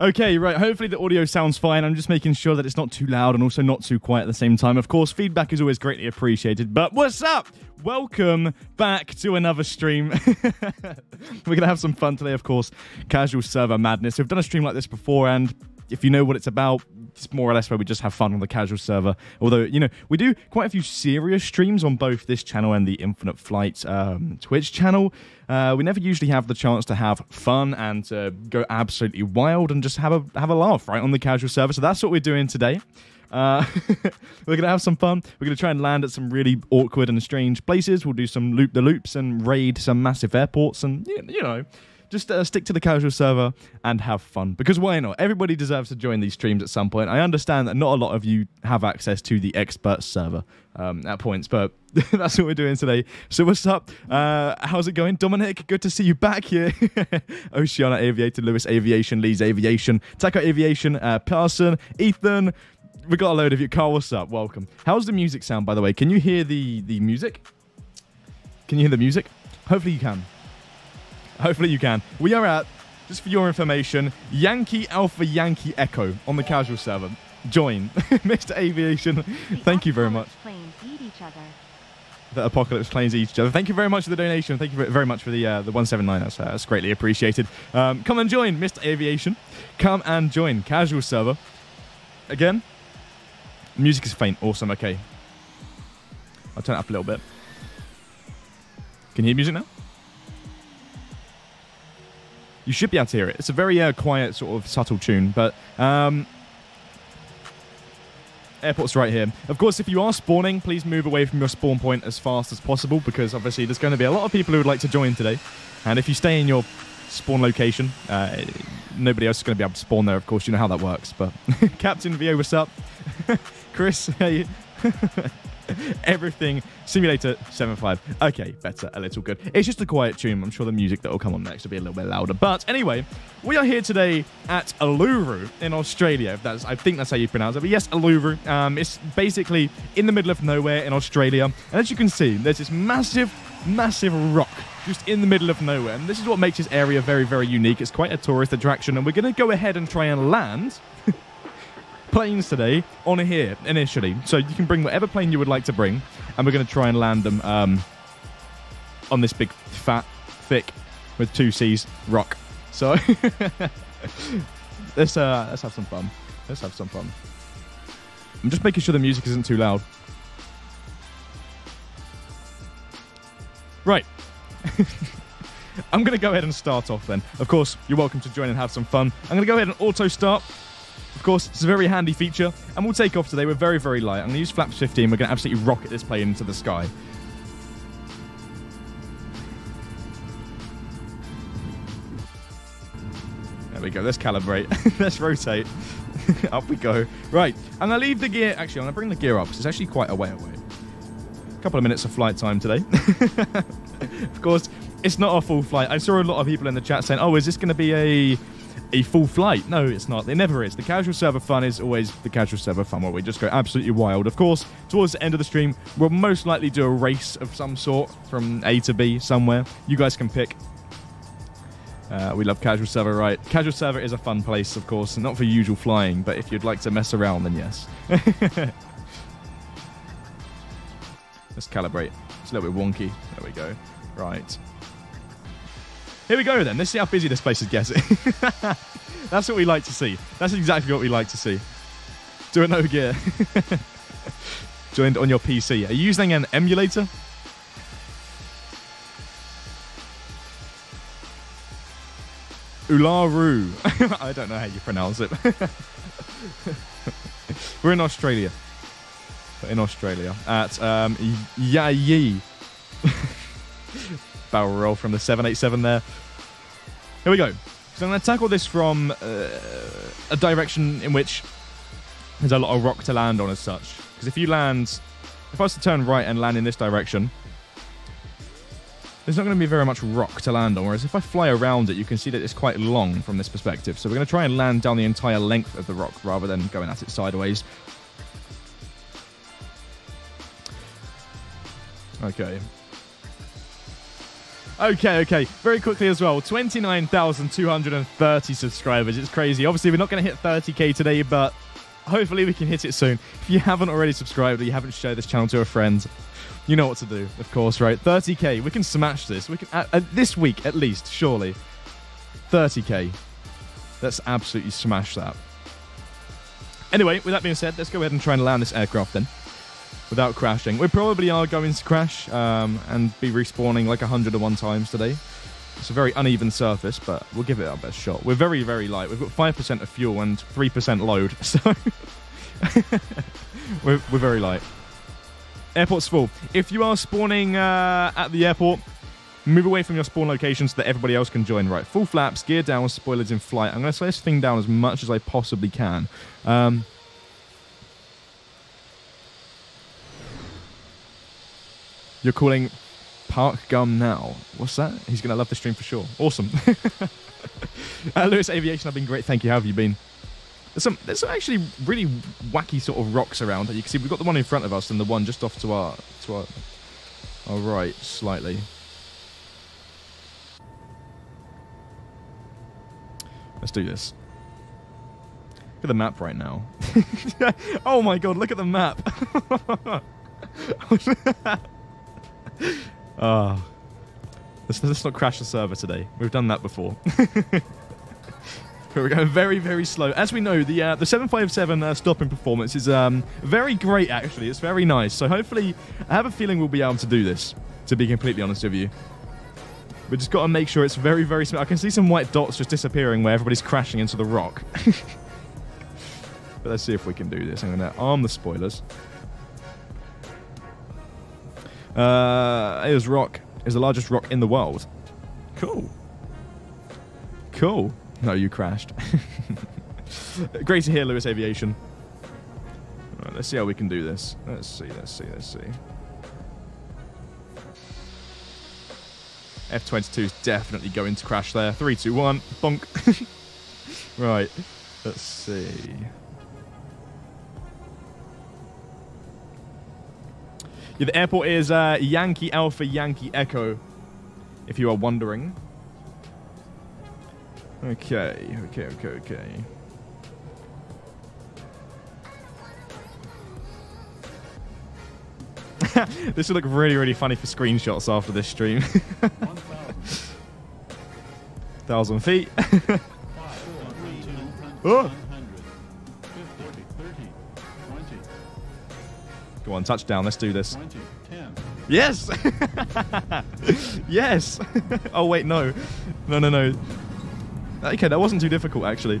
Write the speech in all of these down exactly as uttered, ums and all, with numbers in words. Okay, right. Hopefully the audio sounds fine. I'm just making sure that it's not too loud and also not too quiet at the same time. Of course, feedback is always greatly appreciated. But what's up? Welcome back to another stream. We're going to have some fun today, of course. Casual server madness. We've done a stream like this before, and if you know what it's about, it's more or less where we just have fun on the casual server. Although, you know, we do quite a few serious streams on both this channel and the Infinite Flight um, Twitch channel. Uh, we never usually have the chance to have fun and to go absolutely wild and just have a have a laugh, right, on the casual server. So that's what we're doing today. Uh, we're going to have some fun. We're going to try and land at some really awkward and strange places. We'll do some loop-the-loops and raid some massive airports and, you know... Just uh, stick to the casual server and have fun. Because why not? Everybody deserves to join these streams at some point. I understand that not a lot of you have access to the expert server um, at points, but that's what we're doing today. So what's up? Uh, how's it going? Dominic, good to see you back here. Oceana Aviator, Lewis Aviation, Lee's Aviation, Taco Aviation, uh, Parson, Ethan. We got a load of you. Carl, what's up? Welcome. How's the music sound, by the way? Can you hear the, the music? Can you hear the music? Hopefully you can. Hopefully you can. We are at, just for your information, Yankee Alpha Yankee Echo on the casual server. Join. Mister Aviation, thank you very much. The apocalypse planes eat each other. Thank you very much for the donation. Thank you very much for the uh, the one seven nine. That's, uh, that's greatly appreciated. Um, come and join, Mister Aviation. Come and join. Casual server. Again. Music is faint. Awesome. Okay. I'll turn it up a little bit. Can you hear music now? You should be able to hear it. It's a very uh, quiet, sort of subtle tune, but um, airport's right here. Of course, if you are spawning, please move away from your spawn point as fast as possible, because obviously there's going to be a lot of people who would like to join today. And if you stay in your spawn location, uh, nobody else is going to be able to spawn there, of course. You know how that works, but Captain Vio, what's up? Chris, hey. Everything Simulator seven five. Okay, better, a little good. It's just a quiet tune. I'm sure the music that will come on next will be a little bit louder. But anyway, we are here today at Uluru in Australia. If that's, I think that's how you pronounce it. But yes, Uluru. Um, it's basically in the middle of nowhere in Australia. And as you can see, there's this massive, massive rock just in the middle of nowhere. And this is what makes this area very, very unique. It's quite a tourist attraction. And we're going to go ahead and try and land... planes today on here initially, so you can bring whatever plane you would like to bring, and we're going to try and land them um, on this big fat thick with two C's rock. So let's uh, let's have some fun. Let's have some fun. I'm just making sure the music isn't too loud. Right. I'm going to go ahead and start off then. Of course, you're welcome to join and have some fun. I'm going to go ahead and auto start. Of course, it's a very handy feature, and we'll take off today. We're very, very light. I'm going to use flaps fifteen. We're going to absolutely rocket this plane into the sky. There we go. Let's calibrate. Let's rotate. Up we go. Right. I'm going to leave the gear. Actually, I'm going to bring the gear up, because it's actually quite a way away. A couple of minutes of flight time today. Of course, it's not a full flight. I saw a lot of people in the chat saying, oh, is this going to be a... a full flight? No, it's not. It never is. The casual server fun is always the casual server fun, where we just go absolutely wild. Of course, towards the end of the stream, we'll most likely do a race of some sort from A to B somewhere. You guys can pick. Uh, we love casual server, right? Casual server is a fun place, of course, not for usual flying, but if you'd like to mess around, then yes. Let's calibrate. It's a little bit wonky. There we go. Right. Here we go then, let's see how busy this place is getting. That's what we like to see. That's exactly what we like to see. Do a no gear. Joined on your P C. Are you using an emulator? Uluru. I don't know how you pronounce it. We're in Australia. We're in Australia at um, Yayi. Barrel roll from the seven eighty-seven there. Here we go. So I'm going to tackle this from uh, a direction in which there's a lot of rock to land on as such. Because if you land, if I was to turn right and land in this direction, there's not going to be very much rock to land on. Whereas if I fly around it, you can see that it's quite long from this perspective. So we're going to try and land down the entire length of the rock rather than going at it sideways. Okay. Okay, okay. Very quickly as well, twenty-nine thousand two hundred thirty subscribers. It's crazy. Obviously, we're not going to hit thirty K today, but hopefully we can hit it soon. If you haven't already subscribed or you haven't shared this channel to a friend, you know what to do, of course, right? thirty K. We can smash this. We can uh, uh, this week, at least, surely. thirty K. Let's absolutely smash that. Anyway, with that being said, let's go ahead and try and land this aircraft then, without crashing. We probably are going to crash um, and be respawning like a hundred and one times today. It's a very uneven surface, but we'll give it our best shot. We're very, very light. We've got five percent of fuel and three percent load, so we're, we're very light. Airport's full. If you are spawning uh, at the airport, move away from your spawn location so that everybody else can join. Right, full flaps, gear down, spoilers in flight. I'm going to slow this thing down as much as I possibly can. Um, you're calling Park Gum now. What's that? He's going to love the stream for sure. Awesome. uh, Lewis Aviation, I've been great. Thank you. How have you been? There's some, there's some actually really wacky sort of rocks around. You can see we've got the one in front of us and the one just off to our, to our, our right slightly. Let's do this. Look at the map right now. Oh my god, look at the map. Oh, let's, let's not crash the server today. We've done that before. We're going very, very slow. As we know, the uh, the seven five seven uh, stopping performance is um, very great, actually. It's very nice. So hopefully, I have a feeling we'll be able to do this, to be completely honest with you. We just got to make sure it's very, very smooth. I can see some white dots just disappearing where everybody's crashing into the rock. But let's see if we can do this. I'm going to arm the spoilers. Uh, Ayers Rock is the largest rock in the world. Cool. Cool. No, you crashed. Great to hear, Lewis Aviation. All right, let's see how we can do this. Let's see, let's see, let's see. F twenty-two is definitely going to crash there. three, two, one, bonk. Right, let's see. Yeah, the airport is uh, Yankee Alpha Yankee Echo, if you are wondering. Okay, okay, okay, okay. This will look really, really funny for screenshots after this stream. Thousand feet. Oh. Go on, touchdown. Let's do this. twenty, ten. Yes. Yes. Oh wait, no, no, no, no. Okay, that wasn't too difficult actually.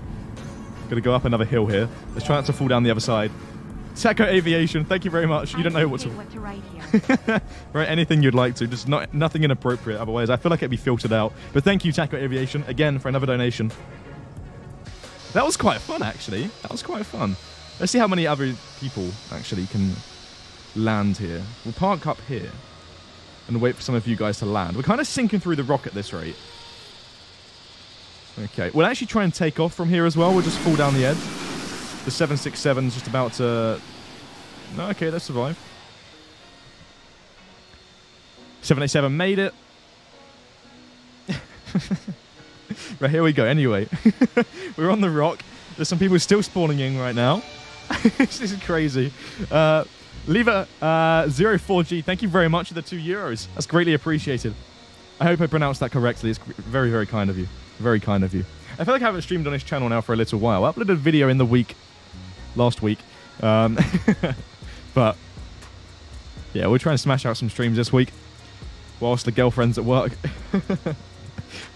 Gonna go up another hill here. Let's try not to fall down the other side. Taco Aviation, thank you very much. You don't know what to, what to write here. Write anything you'd like to, just not nothing inappropriate. Otherwise, I feel like it'd be filtered out. But thank you, Taco Aviation, again for another donation. That was quite fun, actually. That was quite fun. Let's see how many other people actually can land here. We'll park up here and wait for some of you guys to land. We're kind of sinking through the rock at this rate. Okay, we'll actually try and take off from here as well. We'll just fall down the edge. The seven six seven's just about to... No, okay, let's survive. seven eighty-seven made it. Right, here we go, anyway. We're on the rock. There's some people still spawning in right now. This is crazy. Uh, Lever uh, zero four G, thank you very much for the two euros. That's greatly appreciated. I hope I pronounced that correctly. It's very, very kind of you. Very kind of you. I feel like I haven't streamed on his channel now for a little while. I uploaded a video in the week, last week. Um, but, yeah, we're trying to smash out some streams this week whilst the girlfriend's at work.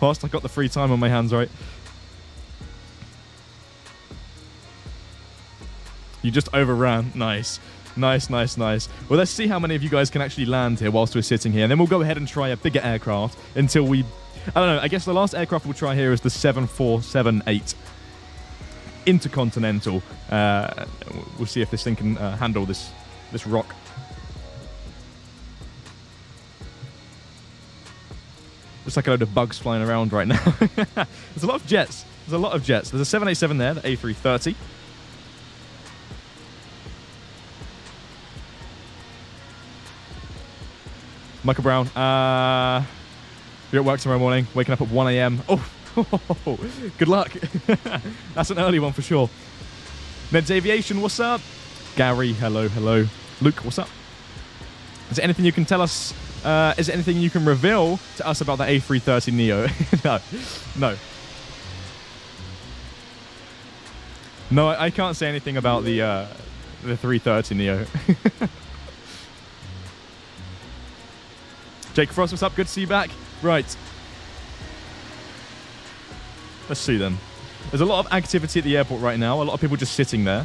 Whilst I've got the free time on my hands, right? You just overran. Nice. Nice, nice, nice. Well, let's see how many of you guys can actually land here whilst we're sitting here. And then we'll go ahead and try a bigger aircraft until we... I don't know, I guess the last aircraft we'll try here is the seven four seven eight Intercontinental. Uh, we'll see if this thing can uh, handle this, this rock. Looks like a load of bugs flying around right now. There's a lot of jets. There's a lot of jets. There's a seven eighty-seven there, the A three thirty. Michael Brown. Uh... You're at work tomorrow morning, waking up at one A M Oh, good luck. That's an early one for sure. Ned's Aviation, what's up? Gary, hello, hello. Luke, what's up? Is there anything you can tell us? Uh, is there anything you can reveal to us about the A three thirty neo? No, no. No, I, I can't say anything about the uh, the three thirty neo. Jake Frost, what's up? Good to see you back. Right. Let's see them. There's a lot of activity at the airport right now. A lot of people just sitting there.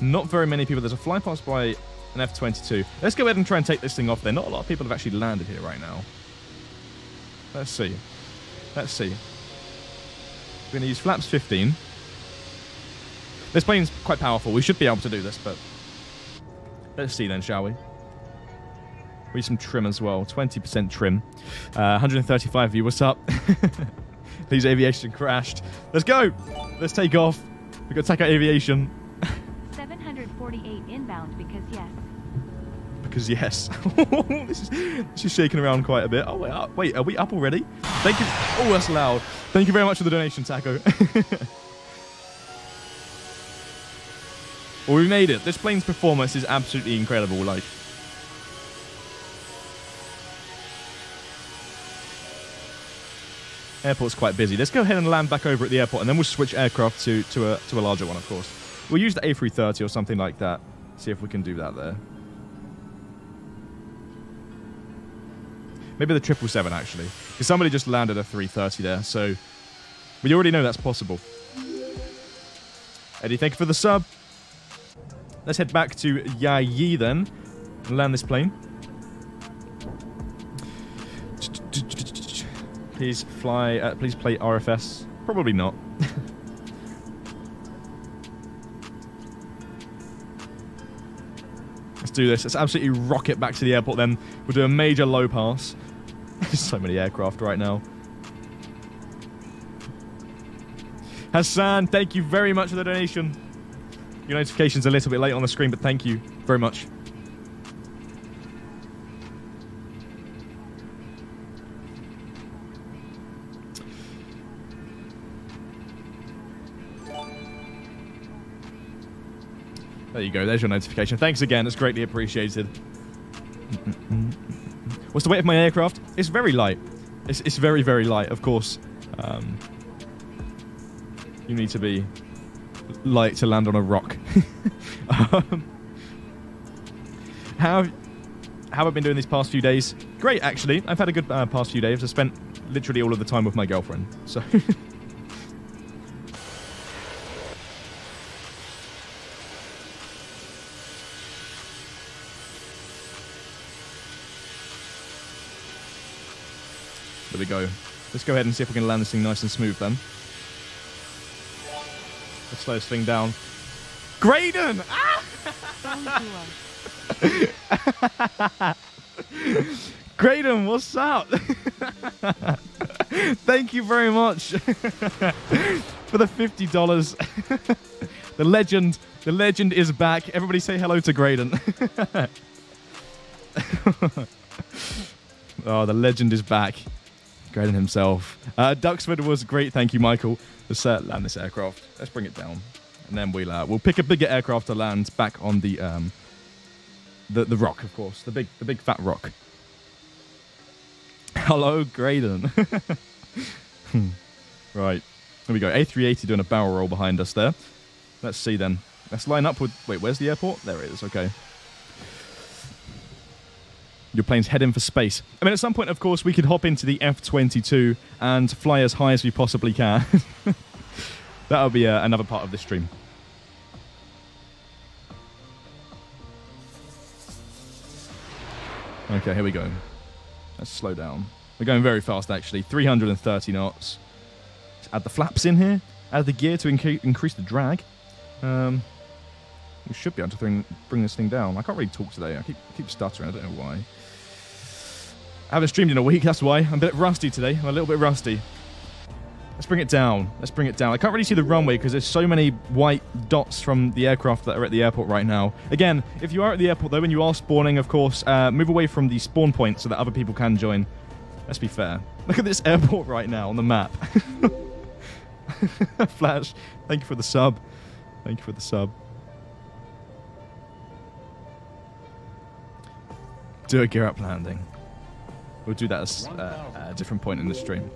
Not very many people. There's a fly past by an F twenty-two. Let's go ahead and try and take this thing off there. Not a lot of people have actually landed here right now. Let's see. Let's see. We're going to use flaps fifteen. This plane's quite powerful. We should be able to do this, but let's see then, shall we? We need some trim as well. twenty percent trim. Uh, one hundred thirty-five of you. What's up? Please, aviation crashed. Let's go. Let's take off. We've got to take out aviation. seven forty-eight inbound because yes. Because yes. this, is, this is shaking around quite a bit. Oh, wait, are, wait, are we up already? Thank you. Oh, that's loud. Thank you very much for the donation, Taco. Well, we made it. This plane's performance is absolutely incredible. Like, airport's quite busy. Let's go ahead and land back over at the airport, and then we'll switch aircraft to to a to a larger one, of course. We'll use the A three thirty or something like that. See if we can do that there. Maybe the triple seven, actually. Because somebody just landed a three thirty there, so we already know that's possible. Eddie, thank you for the sub. Let's head back to Yayi then, and land this plane. Please fly, uh, please play R F S. Probably not. Let's do this. Let's absolutely rocket back to the airport then. We'll do a major low pass. So many aircraft right now. Hassan, thank you very much for the donation. Your notification's a little bit late on the screen, but thank you very much. There you go, there's your notification. Thanks again, it's greatly appreciated. What's the weight of my aircraft? It's very light. It's, it's very, very light, of course. Um, you need to be light to land on a rock. um, how, how I've been doing these past few days? Great, actually. I've had a good uh, past few days. I spent literally all of the time with my girlfriend, so... There we go. Let's go ahead and see if we can land this thing nice and smooth then. Let's slow this thing down. Graydon! Ah! Graydon, what's up? Thank you very much for the fifty dollars. The legend, the legend is back. Everybody say hello to Graydon. Oh, the legend is back. Graydon himself. Uh, Duxford was great, thank you, Michael. Let's uh, land this aircraft. Let's bring it down, and then we'll uh, we'll pick a bigger aircraft to land back on the um, the the rock, of course, the big the big fat rock. Hello, Graydon. Right, there we go. A three eighty doing a barrel roll behind us there. Let's see then. Let's line up with. Wait, where's the airport? There it is. Okay. Your plane's heading for space. I mean, at some point, of course, we could hop into the F twenty-two and fly as high as we possibly can. That'll be uh, another part of this stream. Okay, here we go. Let's slow down. We're going very fast, actually. three hundred thirty knots. Let's add the flaps in here. Add the gear to inc increase the drag. Um, we should be able to bring, bring this thing down. I can't really talk today. I keep, keep stuttering. I don't know why. I haven't streamed in a week, that's why. I'm a bit rusty today. I'm a little bit rusty. Let's bring it down. Let's bring it down. I can't really see the runway because there's so many white dots from the aircraft that are at the airport right now. Again, if you are at the airport, though, and you are spawning, of course, uh, move away from the spawn point so that other people can join. Let's be fair. Look at this airport right now on the map. Flash, thank you for the sub. Thank you for the sub. Do a gear-up landing. We'll do that at uh, a different point in the stream.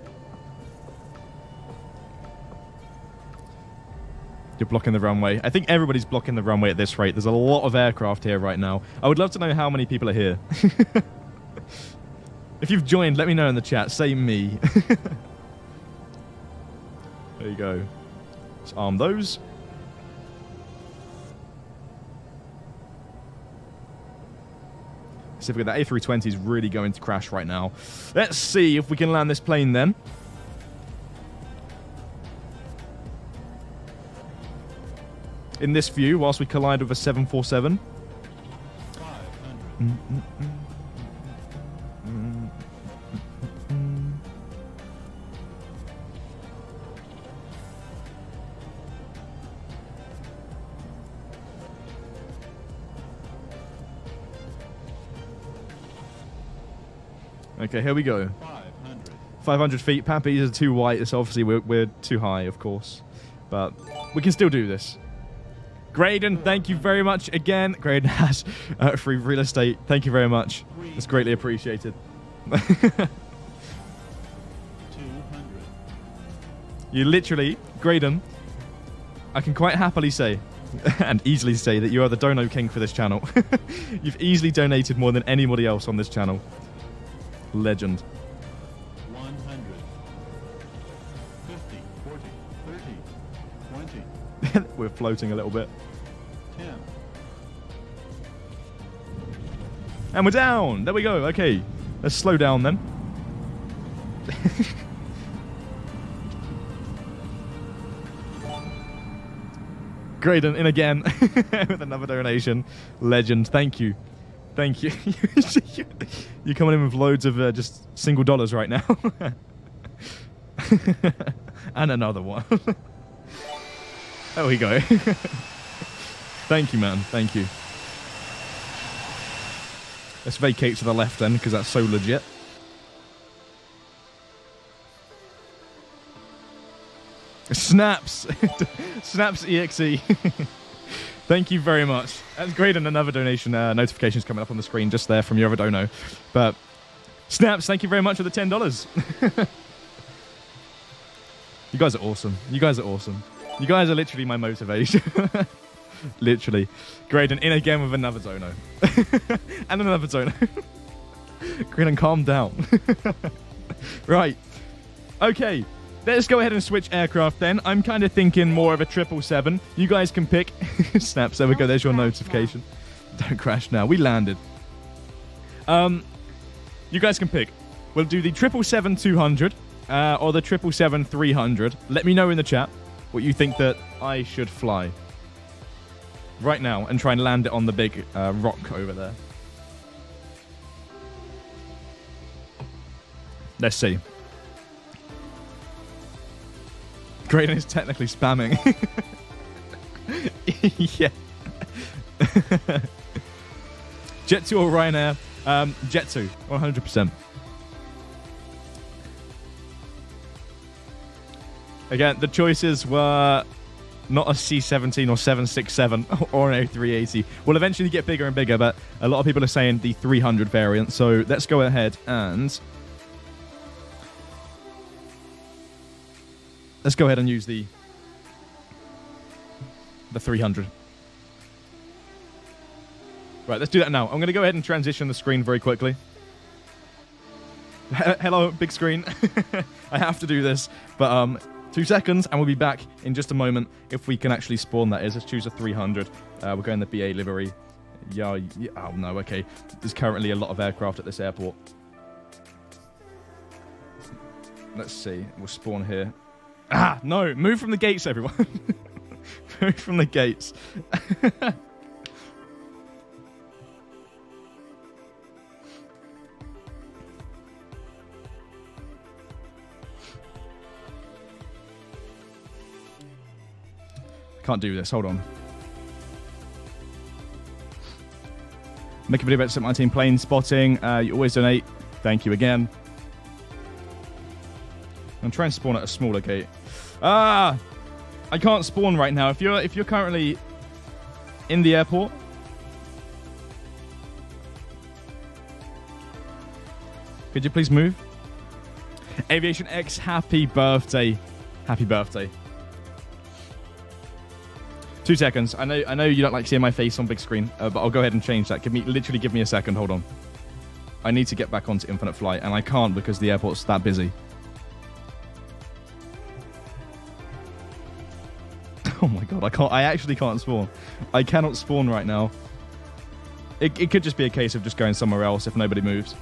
You're blocking the runway. I think everybody's blocking the runway at this rate. There's a lot of aircraft here right now. I would love to know how many people are here. If you've joined, let me know in the chat. Say me. There you go. Let's arm those. Specifically, that A three twenty is really going to crash right now. Let's see if we can land this plane then. In this view, whilst we collide with a seven forty-seven. Mm, mm, mm. Mm, mm, mm. Okay, here we go. five hundred feet. Pappies are too white, so obviously we're, we're too high, of course. But we can still do this. Graydon, thank you very much again. Graydon has uh, free real estate. Thank you very much. It's greatly appreciated. You literally, Graydon, I can quite happily say and easily say that you are the dono king for this channel. You've easily donated more than anybody else on this channel. Legend. We're floating a little bit. Yeah. And we're down. There we go. Okay. Let's slow down then. Great. And in again with another donation. Legend. Thank you. Thank you. You're coming in with loads of uh, just single dollars right now. And another one. There we go. Thank you, man. Thank you. Let's vacate to the left then, because that's so legit. Snaps. Snaps E X E. Thank you very much. That's great. And another donation uh, notification is coming up on the screen just there from your other dono. But Snaps, thank you very much for the ten dollars. You guys are awesome. You guys are awesome. You guys are literally my motivation. Literally. Graydon, in again with another dono. And another dono. Graydon, calm down. Right. Okay. Let's go ahead and switch aircraft then. I'm kind of thinking more of a triple seven. You guys can pick. Snaps, there we go. There's your notification. Now. Don't crash now. We landed. Um, You guys can pick. We'll do the triple seven two hundred uh, or the triple seven three hundred. Let me know in the chat what you think that I should fly right now and try and land it on the big uh, rock over there. Let's see. Graydon is technically spamming. Yeah. Jet two or Ryanair? Um, Jet two, one hundred percent. Again, the choices were not a C seventeen or seven sixty-seven or an A three eighty. We'll eventually get bigger and bigger, but a lot of people are saying the three hundred variant. So let's go ahead and let's go ahead and use the the three hundred. Right, let's do that now. I'm going to go ahead and transition the screen very quickly. Hello, big screen. I have to do this, but um. Two seconds, and we'll be back in just a moment if we can actually spawn, that is. Let's choose a three hundred. Uh, we're going the B A livery. Yeah, yeah, oh, no, okay. There's currently a lot of aircraft at this airport. Let's see. We'll spawn here. Ah, no. Move from the gates, everyone. Move from the gates. Can't do this. Hold on. Make a video about seven nineteen plane spotting. Uh, you always donate. Thank you again. I'm trying to spawn at a smaller gate. Ah! I can't spawn right now. If you're if you're currently in the airport, could you please move? Aviation X, happy birthday. Happy birthday. Two seconds. I know I know you don't like seeing my face on big screen, uh, but I'll go ahead and change that. Give me literally give me a second. Hold on. I need to get back onto Infinite Flight, and I can't because the airport's that busy. Oh my god, I can't I actually can't spawn. I cannot spawn right now. It it could just be a case of just going somewhere else if nobody moves.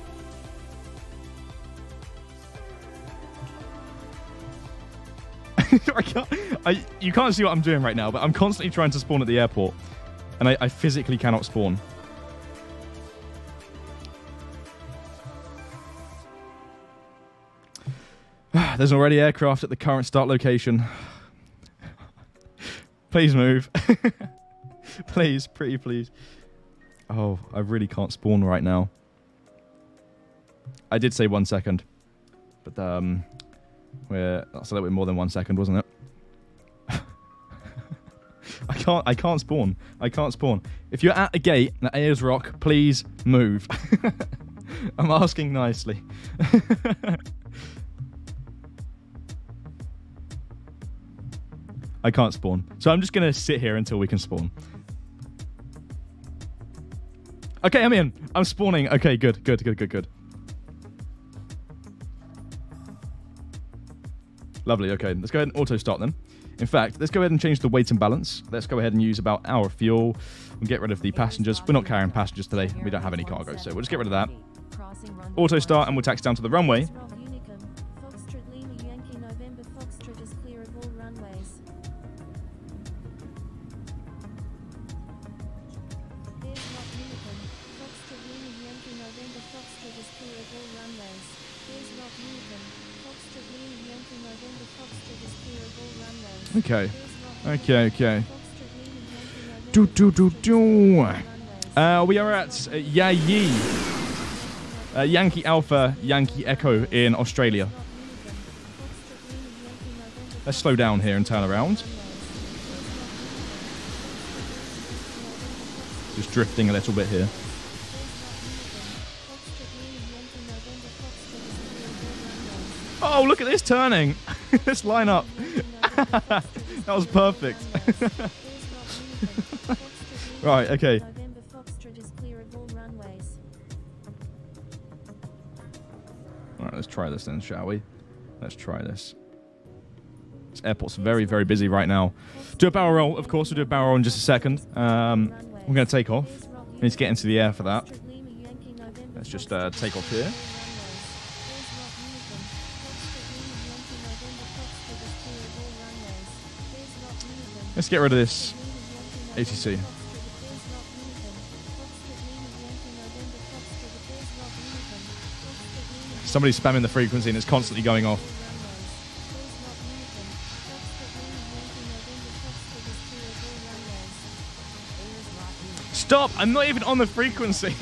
I can't, I, you can't see what I'm doing right now, but I'm constantly trying to spawn at the airport, and I, I physically cannot spawn. There's already aircraft at the current start location. Please move. Please, pretty please. Oh, I really can't spawn right now. I did say one second, but um... We're, that's a little bit more than one second, wasn't it? I can't. I can't spawn. I can't spawn. If you're at a gate at Ayers Rock, please move. I'm asking nicely. I can't spawn, so I'm just gonna sit here until we can spawn. Okay, I'm in. I'm spawning. Okay, good, good, good, good, good. Lovely, okay. Let's go ahead and auto-start them. In fact, let's go ahead and change the weight and balance. Let's go ahead and use about our fuel. We'll get rid of the passengers. We're not carrying passengers today. We don't have any cargo, so we'll just get rid of that. Auto-start, and we'll tax down to the runway. Okay, okay, okay. Do, do, do, do. Uh, we are at uh, Yayi, uh, Yankee Alpha, Yankee Echo in Australia. Let's slow down here and turn around. Just drifting a little bit here. Oh, look at this turning. Let's line up. That was perfect. Right, okay. Alright, let's try this then, shall we? Let's try this. This airport's very, very busy right now. Do a barrel roll, of course. We'll do a barrel roll in just a second. Um, we're going to take off. We need to get into the air for that. Let's just uh, take off here. Let's get rid of this A T C. Somebody's spamming the frequency and it's constantly going off. Stop! I'm not even on the frequency!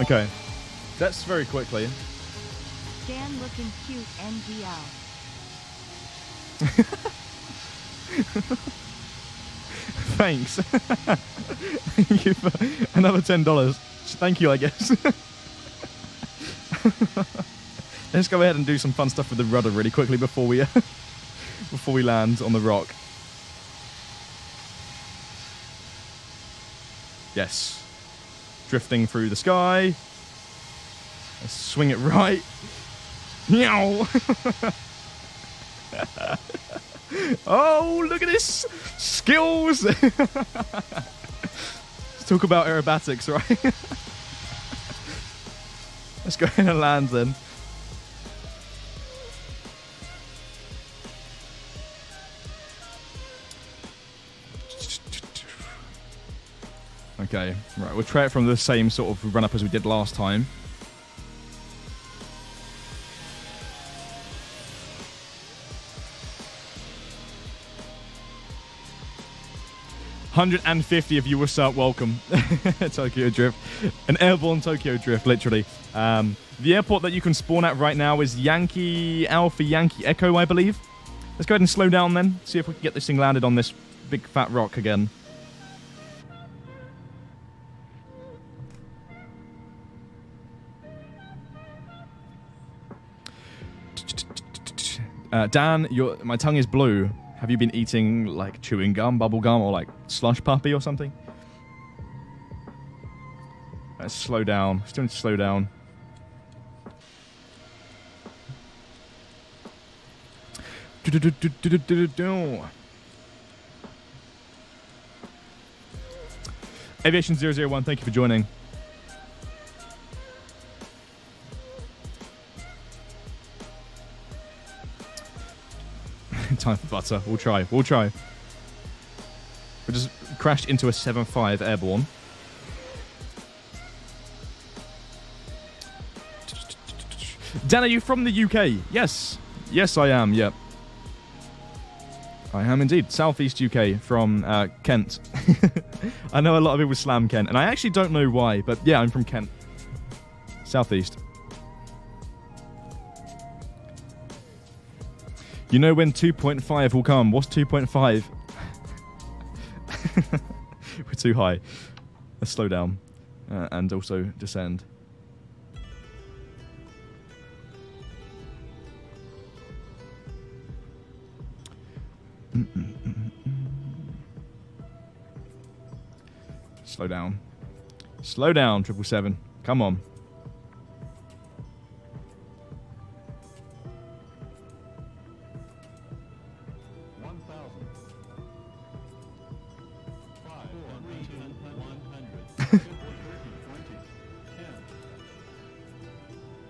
Okay, that's very quickly. Dan looking cute, N G L. Thanks. Thank you for another ten dollars. Thank you, I guess. Let's go ahead and do some fun stuff with the rudder really quickly before we before we land on the rock. Yes. Drifting through the sky. Let's swing it right. Meow. Oh, look at this. Skills. Let's talk about aerobatics, right? Let's go in and land then. Okay, right, we'll try it from the same sort of run up as we did last time. one hundred fifty of you were so welcome. Tokyo Drift. An airborne Tokyo Drift, literally. Um, the airport that you can spawn at right now is Yankee Alpha Yankee Echo, I believe. Let's go ahead and slow down then. See if we can get this thing landed on this big fat rock again. Uh, Dan, your, my tongue is blue. Have you been eating, like, chewing gum, bubble gum, or, like, slush puppy or something? Let's slow down. Still need to slow down. Aviation zero zero one, thank you for joining. Time for butter. We'll try. We'll try. We just crashed into a seven five airborne. Dan, are you from the U K? Yes. Yes, I am. Yep. I am indeed. Southeast U K from uh, Kent. I know a lot of people slam Kent, and I actually don't know why, but yeah, I'm from Kent. Southeast. You know when two point five will come. What's two point five? We're too high. Let's slow down uh, and also descend. Mm-mm-mm-mm. Slow down. Slow down, triple seven. Come on.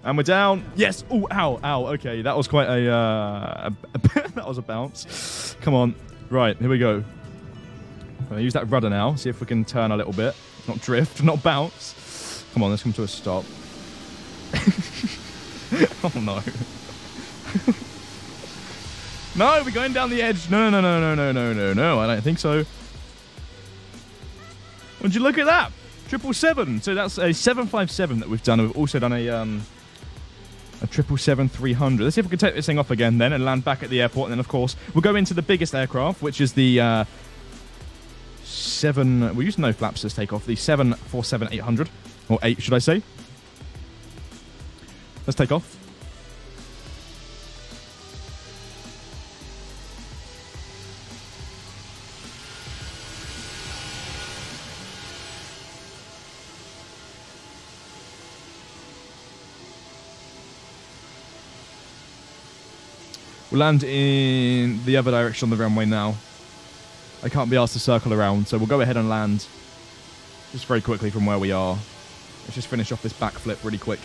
And we're down. Yes. Oh, ow, ow. Okay, that was quite a... Uh, a that was a bounce. Come on. Right, here we go. I'm going to use that rudder now. See if we can turn a little bit. Not drift, not bounce. Come on, let's come to a stop. Oh, no. No, we're going down the edge. No, no, no, no, no, no, no, no. I don't think so. Would you look at that? Triple seven. So that's a seven five seven that we've done. We've also done a... Um, A triple seven three hundred. Let's see if we can take this thing off again then and land back at the airport. And then, of course, we'll go into the biggest aircraft, which is the uh, seven... We'll use no flaps to take off. The seven forty-seven eight hundred. Or eight, should I say. Let's take off. We'll land in the other direction on the runway now. I can't be asked to circle around, so we'll go ahead and land just very quickly from where we are. Let's just finish off this backflip really quick.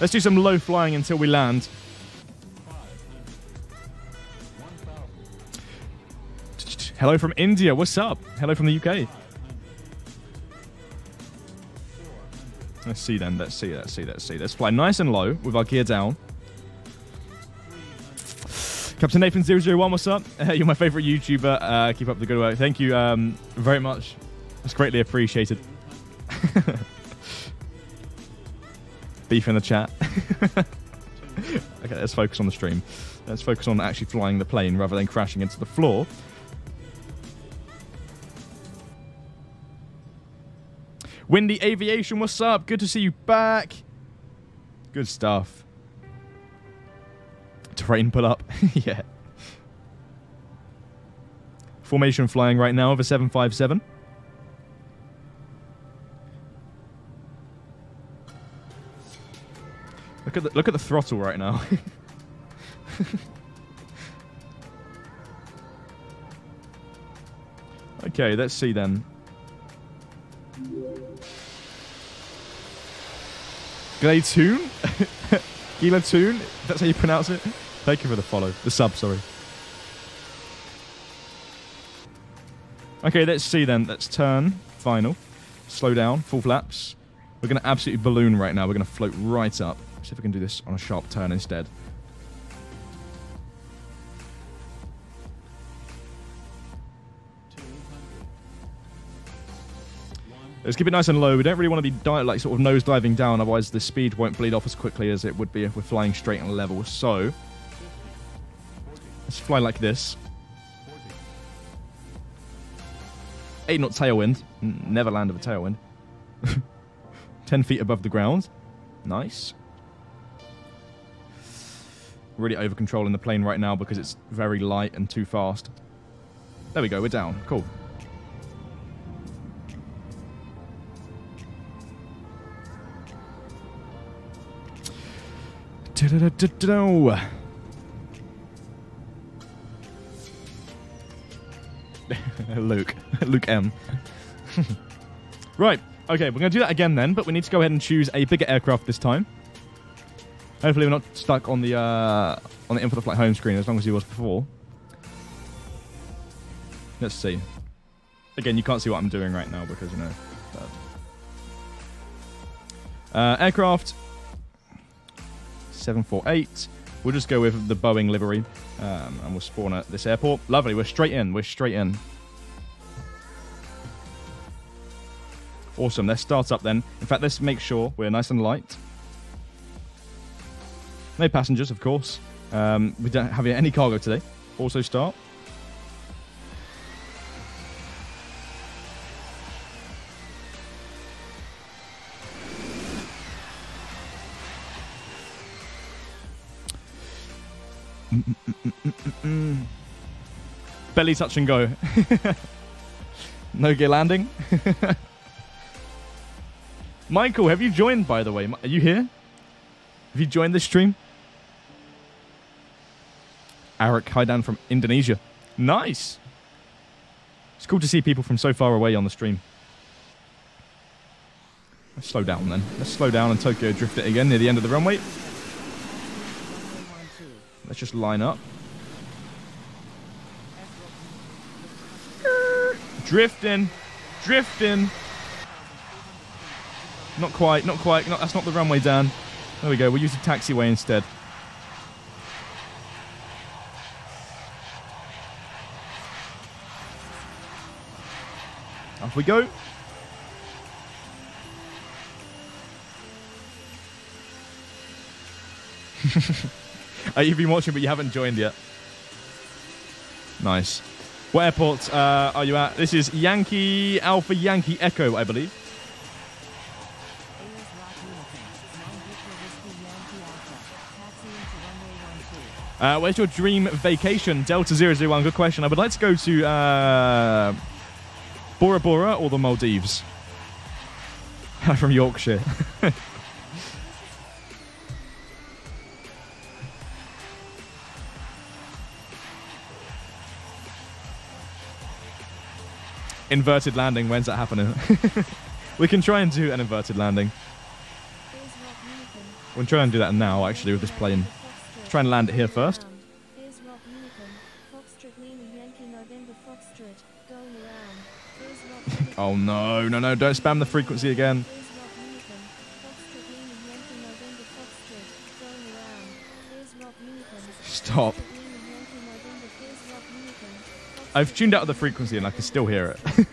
Let's do some low flying until we land. Hello from India. What's up? Hello from the U K. Let's see then. Let's see. Let's see. Let's see. Let's fly nice and low with our gear down. Captain Nathan zero zero one, what's up? You're my favorite YouTuber. Uh, keep up the good work. Thank you um, very much. It's greatly appreciated. Beef in the chat. Okay, let's focus on the stream. Let's focus on actually flying the plane rather than crashing into the floor. Windy Aviation, what's up? Good to see you back. Good stuff. Terrain pull up. Yeah. Formation flying right now of a seven five seven. Look at the, look at the throttle right now. Okay, let's see then. Glatoon? Glatoon? That's how you pronounce it? Thank you for the follow. The sub, sorry. Okay, let's see then. Let's turn. Final. Slow down. Full flaps. We're going to absolutely balloon right now. We're going to float right up. See if we can do this on a sharp turn instead. Let's keep it nice and low. We don't really want to be like sort of nose diving down, otherwise the speed won't bleed off as quickly as it would be if we're flying straight and level. So let's fly like this. Eight knot tailwind. Never land of a tailwind. Ten feet above the ground. Nice. Really over controlling the plane right now because it's very light and too fast. There we go. We're down. Cool. Luke. Luke M. Right. Okay, we're going to do that again then, but we need to go ahead and choose a bigger aircraft this time. Hopefully we're not stuck on the, uh, on the Infinite Flight home screen as long as he was before. Let's see. Again, you can't see what I'm doing right now because, you know... Uh, aircraft... seven four eight. We'll just go with the Boeing livery, um, and we'll spawn at this airport. Lovely, we're straight in, we're straight in. Awesome, let's start up then. In fact, let's make sure we're nice and light. No passengers, of course. Um, we don't have any cargo today. Also start. Mm-mm-mm-mm-mm. Belly touch and go. No gear landing. Michael, have you joined, by the way? Are you here? Have you joined this stream? Arik Haidan from Indonesia. Nice. It's cool to see people from so far away on the stream. Let's slow down then. Let's slow down and Tokyo drift it again near the end of the runway. Let's just line up. Drifting. Drifting. Not quite, not quite. Not, that's not the runway, Dan. There we go. We'll use the taxiway instead. Off we go. Uh, you've been watching, but you haven't joined yet. Nice. What airport uh, are you at? This is Yankee Alpha Yankee Echo, I believe. Uh, where's your dream vacation? Delta zero zero one, good question. I would like to go to uh, Bora Bora or the Maldives. I'm from Yorkshire. Inverted landing, when's that happening? We can try and do an inverted landing. We'll try and do that now, actually, with this plane. Let's try and land it here first. Oh no, no, no, don't spam the frequency again. Stop. I've tuned out of the frequency and I can still hear it.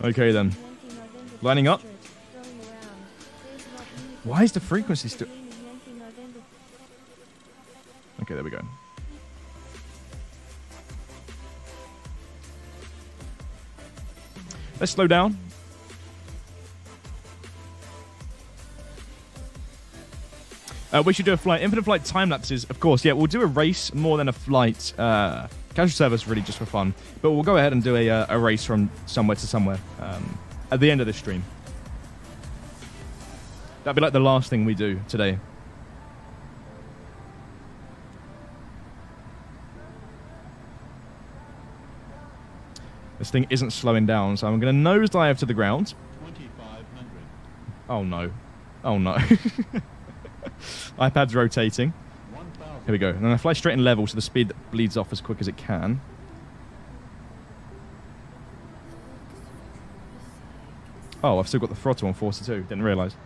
Okay then. Lining up. Why is the frequency still... Okay, there we go. Let's slow down. Uh, we should do a flight. Infinite Flight time lapses, of course. Yeah, we'll do a race more than a flight. Uh, casual service, really, just for fun. But we'll go ahead and do a, uh, a race from somewhere to somewhere um, at the end of this stream. That'd be like the last thing we do today. This thing isn't slowing down, so I'm going to nosedive to the ground. Oh no. Oh no. iPad's rotating. Here we go. And I fly straight and level, so the speed bleeds off as quick as it can. Oh, I've still got the throttle on forty-two. Didn't realise.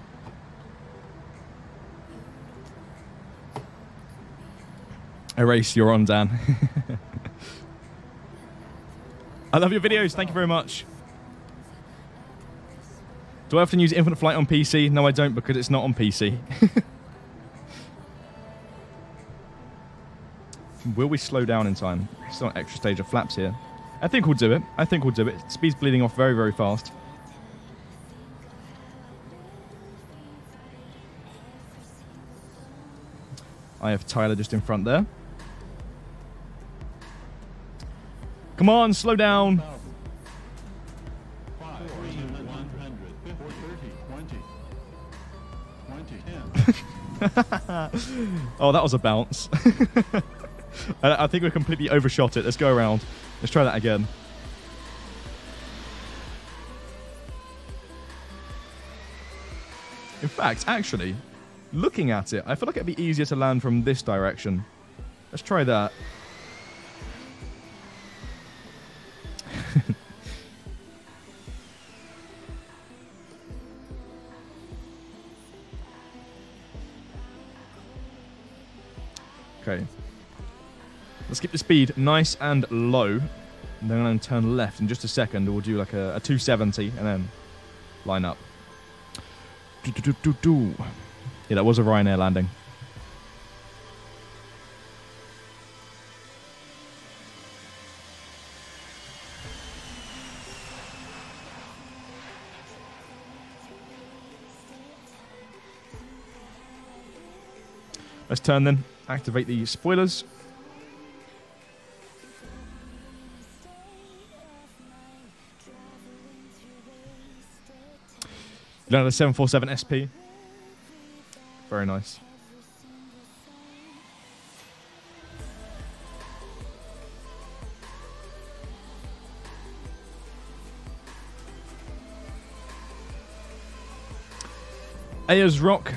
Erase, you're on, Dan. I love your videos. Thank you very much. Do I often use Infinite Flight on P C? No, I don't, because it's not on P C. Will we slow down in time? Still an extra stage of flaps here. I think we'll do it. I think we'll do it. Speed's bleeding off very, very fast. I have Tyler just in front there. Come on, slow down. Oh, that was a bounce. I think we completely overshot it. Let's go around. Let's try that again. In fact, actually, looking at it, I feel like it'd be easier to land from this direction. Let's try that. Okay, let's keep the speed nice and low, and then I'm going to turn left in just a second. We'll do like a, a two seventy and then line up. Do, do, do, do, do. Yeah, that was a Ryanair landing. Let's turn then. Activate the spoilers. You know, the seven forty-seven S P. Very nice. Ayers Rock.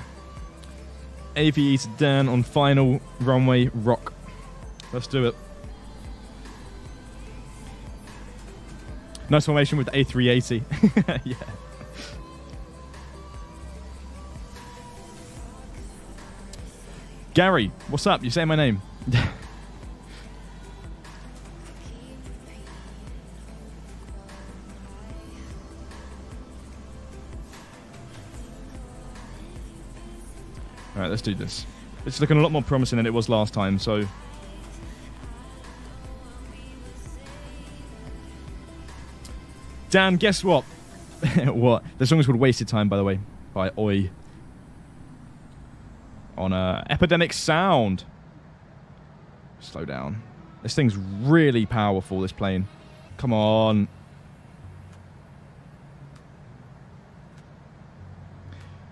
AviatorDan on final runway rock. Let's do it. Nice formation with A three eighty. Yeah. Gary, what's up? You say my name. Alright, let's do this. It's looking a lot more promising than it was last time, so... Dan, guess what? What? The song is called Wasted Time, by the way, by Oi. On uh, Epidemic Sound. Slow down. This thing's really powerful, this plane. Come on.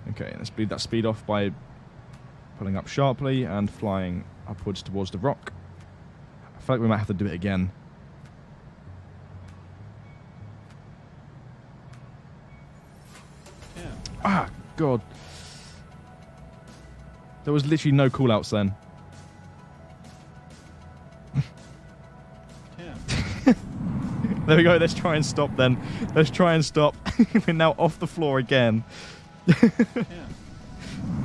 Okay, let's bleed that speed off by... pulling up sharply and flying upwards towards the rock. I feel like we might have to do it again. Yeah. Ah, God. There was literally no call-outs then. Yeah. There we go. Let's try and stop then. Let's try and stop. We're now off the floor again. Yeah.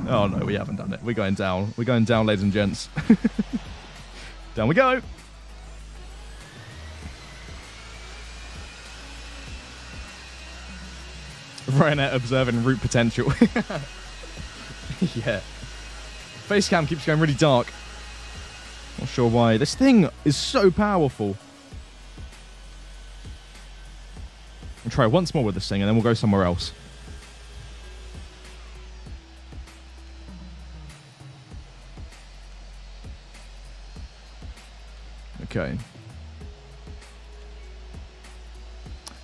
Oh no, we haven't done it. We're going down. We're going down, ladies and gents. Down we go. Ryanair observing route potential. Yeah. Face cam keeps going really dark. Not sure why. This thing is so powerful. We'll try once more with this thing and then we'll go somewhere else. Okay.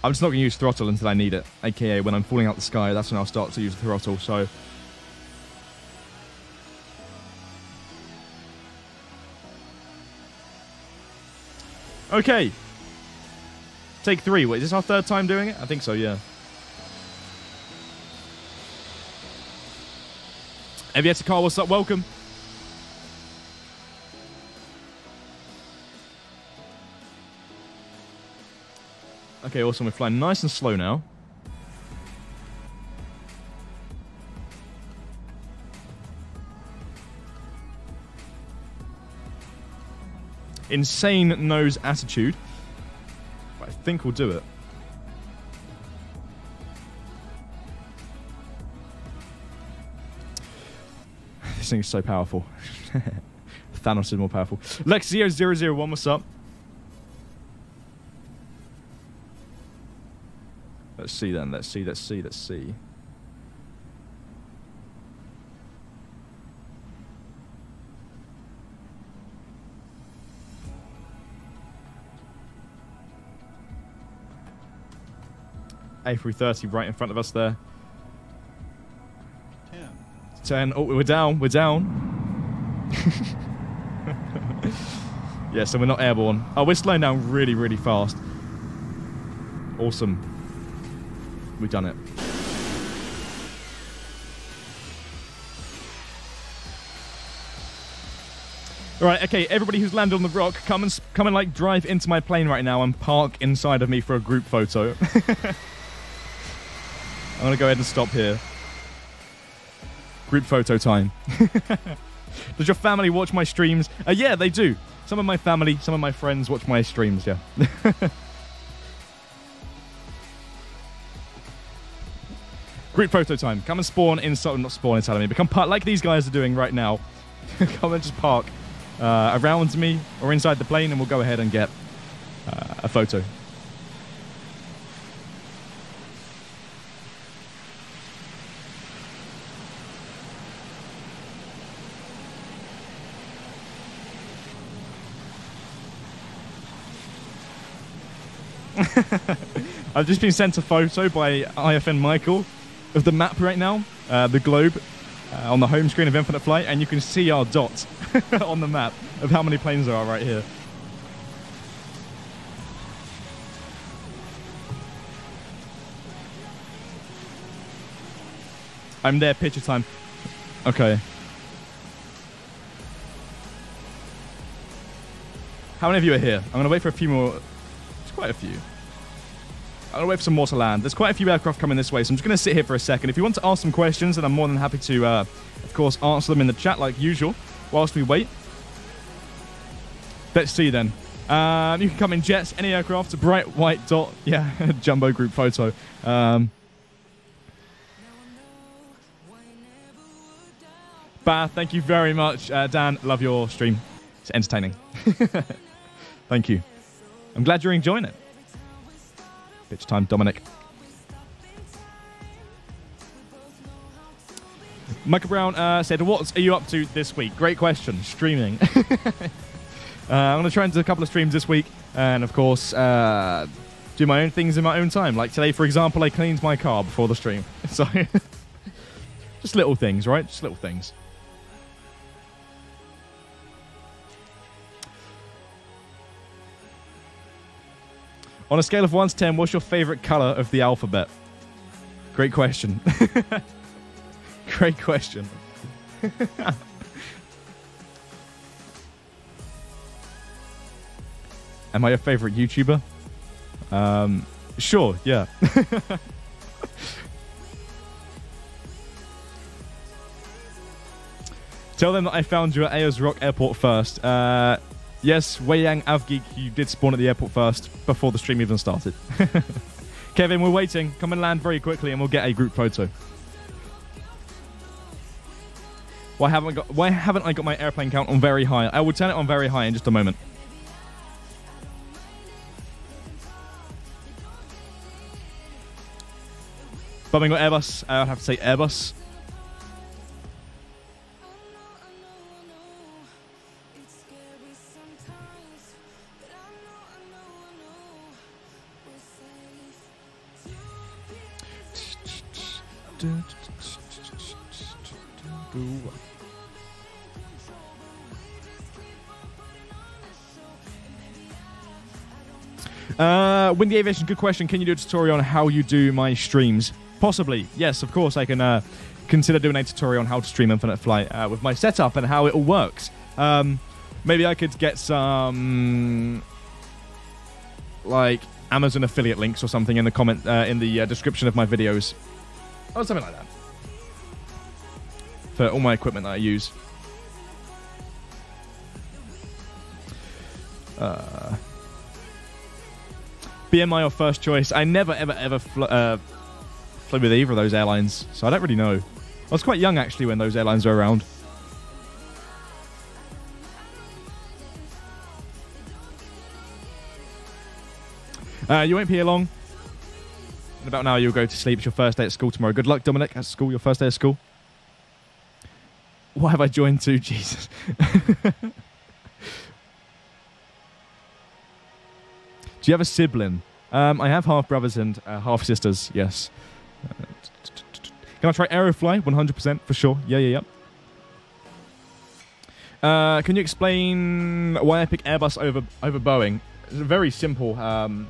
I'm just not going to use throttle until I need it, aka when I'm falling out the sky, that's when I'll start to use the throttle, so Okay. Take three. Wait, is this our third time doing it? I think so, yeah. Aviator Carl, what's up? Welcome. Okay, awesome. We're flying nice and slow now. Insane nose attitude. But I think we'll do it. This thing's so powerful. Thanos is more powerful. Lex zero zero zero one, what's up? Let's see then. Let's see. Let's see. Let's see. A three thirty right in front of us there. Ten. Ten. Oh, we're down. We're down. Yeah, so we're not airborne. Oh, we're slowing down really, really fast. Awesome. We've done it. All right, okay, everybody who's landed on the rock, come and, come and like, drive into my plane right now and park inside of me for a group photo. I'm going to go ahead and stop here. Group photo time. Does your family watch my streams? Uh, yeah, they do. Some of my family, some of my friends watch my streams, yeah. Group photo time. Come and spawn inside, not spawn inside of me, but come park like these guys are doing right now. Come and just park uh, around me or inside the plane and we'll go ahead and get uh, a photo. I've just been sent a photo by I F N Michael of the map right now, uh, the globe, uh, on the home screen of Infinite Flight, and you can see our dot on the map of how many planes there are right here. I'm there, picture time. Okay. How many of you are here? I'm going to wait for a few more. There's quite a few. I'll wait for some more to land. There's quite a few aircraft coming this way, so I'm just going to sit here for a second. If you want to ask some questions, then I'm more than happy to, uh, of course, answer them in the chat like usual whilst we wait. Let's see then. Um, you can come in jets, any aircraft, a bright white dot. Yeah, jumbo group photo. Um, Bath, thank you very much. Uh, Dan, love your stream. It's entertaining. Thank you. I'm glad you're enjoying it. Pitch time, Dominic. Michael Brown uh, said, what are you up to this week? Great question. Streaming. uh, I'm going to try and do a couple of streams this week. And, of course, uh, do my own things in my own time. Like today, for example, I cleaned my car before the stream. So, just little things, right? Just little things. On a scale of one to ten, what's your favourite colour of the alphabet? Great question. Great question. Am I your favourite YouTuber? Um, sure, yeah. Tell them that I found you at Ayers Rock Airport first. Uh... Yes, Weiyang Avgeek, you did spawn at the airport first before the stream even started. Kevin, we're waiting. Come and land very quickly and we'll get a group photo. Why haven't I got, why haven't I got my airplane count on very high? I will turn it on very high in just a moment. Bumming or Airbus? I would have to say Airbus. Uh, Windy Aviation, good question. Can you do a tutorial on how you do my streams? Possibly. Yes, of course, I can uh, consider doing a tutorial on how to stream Infinite Flight uh, with my setup and how it all works. Um, maybe I could get some, like, Amazon affiliate links or something in the comment, uh, in the uh, description of my videos. Or something like that. For all my equipment that I use. Uh, B M I or first choice? I never, ever, ever fl uh, flew with either of those airlines, so I don't really know. I was quite young, actually, when those airlines were around. Uh, you won't be here long. In about an hour, you'll go to sleep. It's your first day at school tomorrow. Good luck, Dominic, at school. Your first day at school. What have I joined to? Jesus. Do you have a sibling? Um, I have half brothers and uh, half sisters, yes. Uh, can I try Aerofly? one hundred percent for sure. Yeah, yeah, yeah. Uh, can you explain why I pick Airbus over, over Boeing? It's very simple. Um,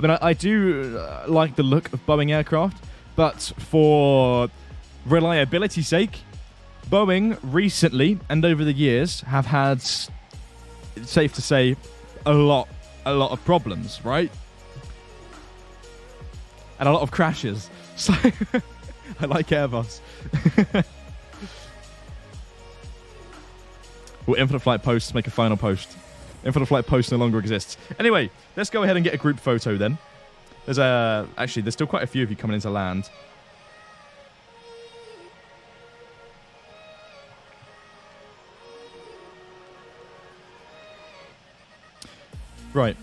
I mean, I, I do uh, like the look of Boeing aircraft, but for reliability's sake, Boeing recently and over the years have had, it's safe to say, a lot a lot of problems, right? And a lot of crashes. So I like Airbus. Will Infinite Flight posts make a final post? Infinite Flight post no longer exists. Anyway, let's go ahead and get a group photo then. There's a actually there's still quite a few of you coming into land. Right.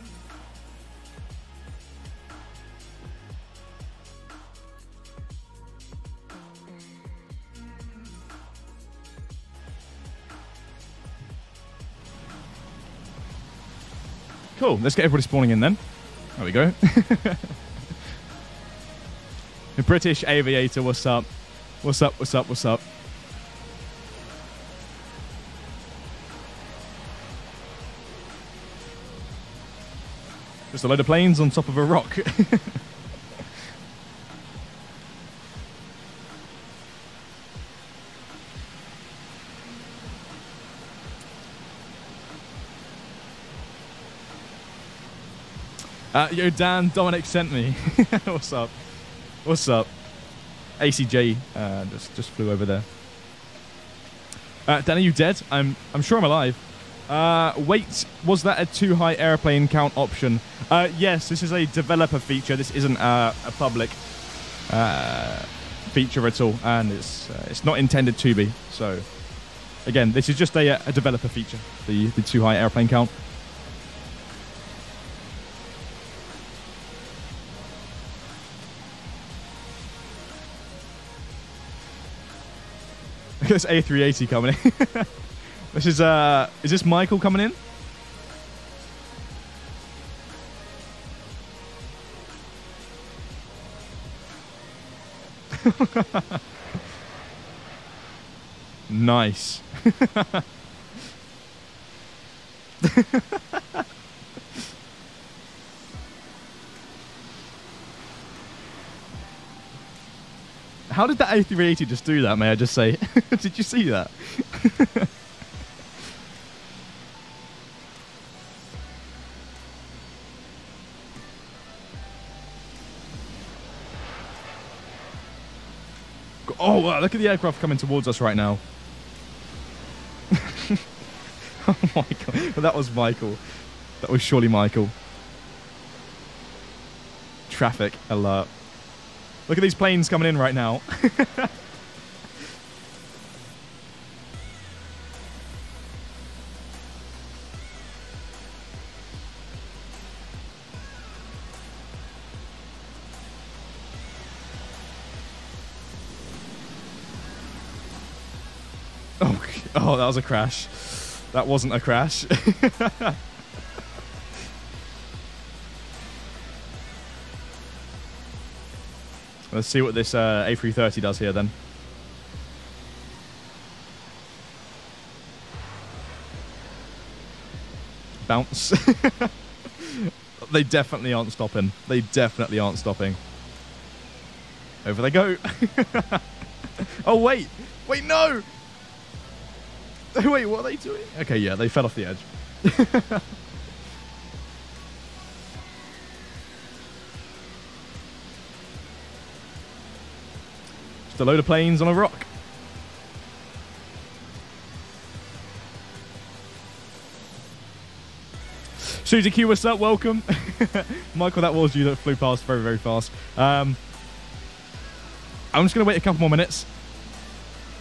Cool. Let's get everybody spawning in then. There we go. The British Aviator, what's up? What's up? What's up? What's up? Just a load of planes on top of a rock. uh, yo, Dan, Dominic sent me. What's up? What's up? A C J uh, just just flew over there. Uh, Dan, are you dead? I'm I'm sure I'm alive. Uh, wait, was that a too high airplane count option? Uh, yes, this is a developer feature. This isn't uh, a public uh, feature at all, and it's uh, it's not intended to be. So, again, this is just a, a developer feature. The the too high airplane count. Look at this A three eighty coming in. This is, uh, is this Michael coming in? Nice. How did that A three eighty just do that, may I just say? Did you see that? Oh, wow, look at the aircraft coming towards us right now. Oh, my God. That was Michael. That was surely Michael. Traffic alert. Look at these planes coming in right now. Oh, that was a crash. That wasn't a crash. Let's see what this uh, A three thirty does here then. Bounce. They definitely aren't stopping. They definitely aren't stopping. Over they go. Oh, wait. Wait, no. Wait, what are they doing? Okay, yeah, they fell off the edge. Just a load of planes on a rock. Suzy Q, what's up? Welcome. Michael, that was you that flew past very, very fast. Um, I'm just going to wait a couple more minutes.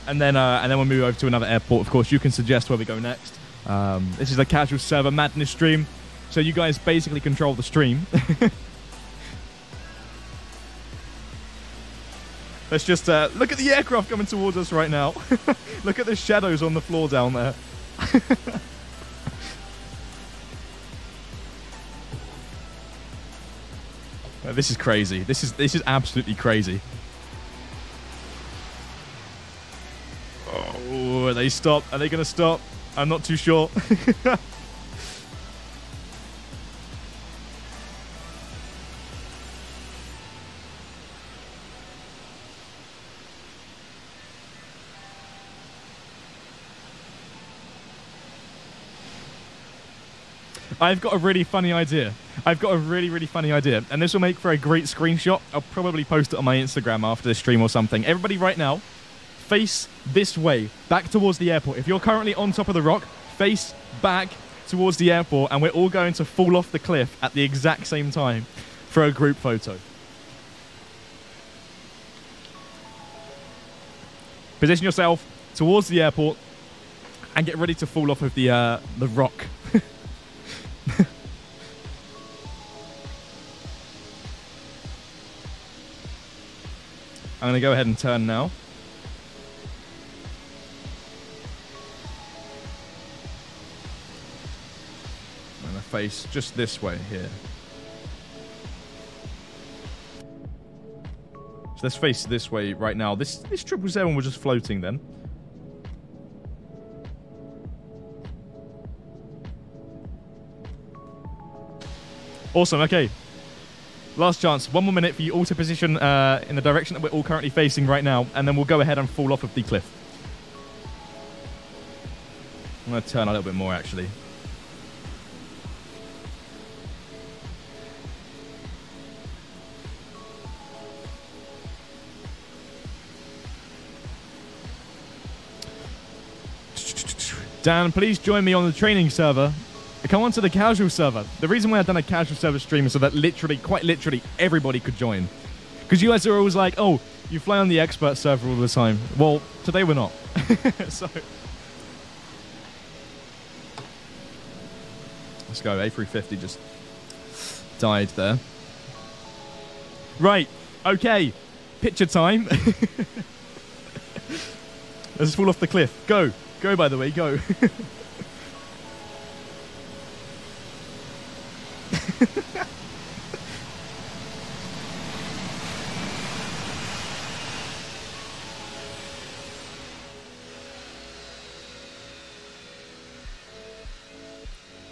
And then, uh, and then we'll move over to another airport. Of course, you can suggest where we go next. Um, this is a casual server madness stream. So you guys basically control the stream. Let's just uh, look at the aircraft coming towards us right now. Look at the shadows on the floor down there. This is crazy. This is this is absolutely crazy. Oh, are they stop? Are they going to stop? I'm not too sure. I've got a really funny idea. I've got a really, really funny idea. And this will make for a great screenshot. I'll probably post it on my Instagram after this stream or something. Everybody right now, face this way, back towards the airport. If you're currently on top of the rock, face back towards the airport, and we're all going to fall off the cliff at the exact same time for a group photo. Position yourself towards the airport and get ready to fall off of the, uh, the rock. I'm going to go ahead and turn now. I'm going to face just this way here. So let's face this way right now. This this triple seven was just floating then. Awesome, okay. Last chance, one more minute for you all to position uh, in the direction that we're all currently facing right now, and then we'll go ahead and fall off of the cliff. I'm going to turn a little bit more, actually. Dan, please join me on the training server. Come on to the casual server. The reason why I've done a casual server stream is so that literally, quite literally, everybody could join. Because you guys are always like, oh, you fly on the expert server all the time. Well, today we're not. So, let's go. A three fifty just died there. Right. Okay. Picture time. Let's fall off the cliff. Go. Go, by the way. Go.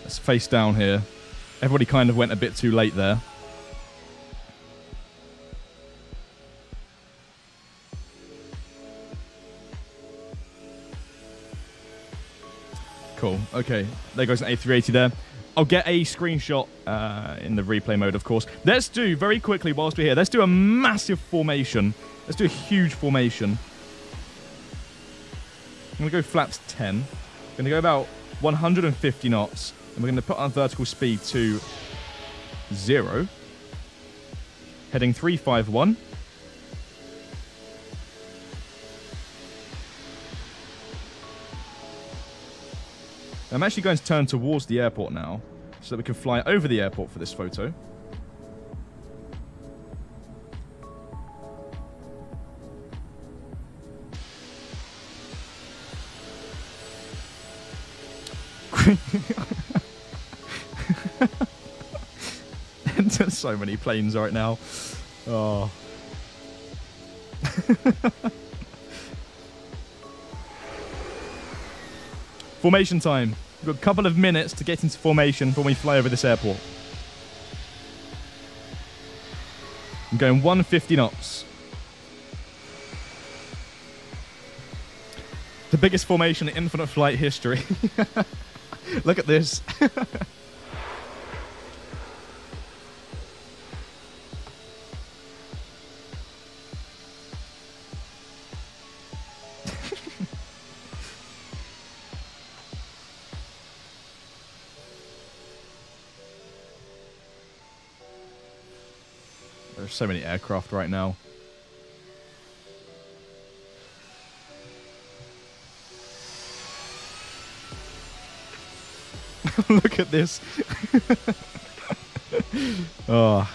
Let's face down here. Everybody kind of went a bit too late there. Cool. Okay. There goes an A three eighty there. I'll get a screenshot uh, in the replay mode, of course. Let's do, very quickly whilst we're here, let's do a massive formation. Let's do a huge formation. I'm going to go flaps ten. I'm going to go about one hundred fifty knots. And we're going to put our vertical speed to zero. Heading three five one. I'm actually going to turn towards the airport now so that we can fly over the airport for this photo. There's so many planes right now. Oh. Formation time. We've got a couple of minutes to get into formation when we fly over this airport. going one fifty knots. The biggest formation in Infinite Flight history. Look at this. There's so many aircraft right now. Look at this. Oh.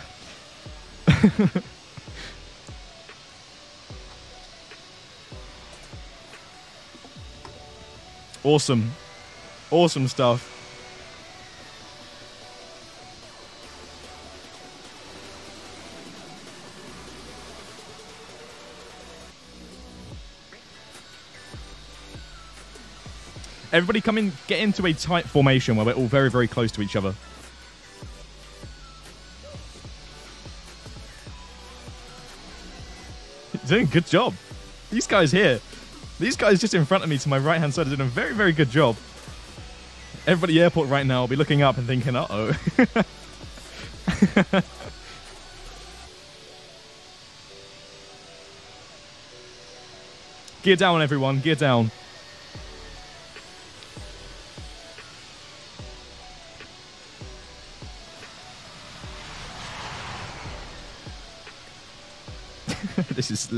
Awesome. Awesome stuff. Everybody come in, get into a tight formation where we're all very, very close to each other. Doing a good job. These guys here, these guys just in front of me to my right-hand side are doing a very, very good job. Everybody at the airport right now will be looking up and thinking, uh-oh. Gear down, everyone. Gear down. This is...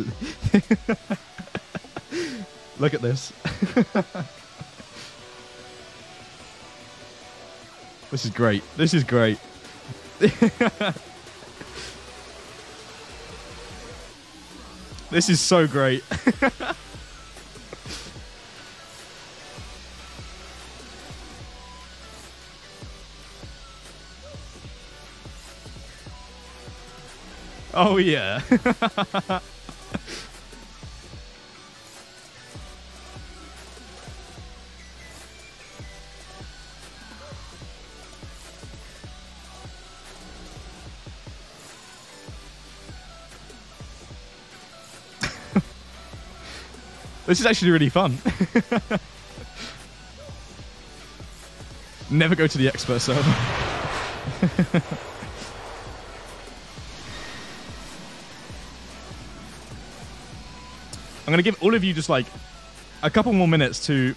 Look at this. This is great. This is great. This is so great. Oh, yeah. This is actually really fun. Never go to the expert server. I'm going to give all of you just like a couple more minutes to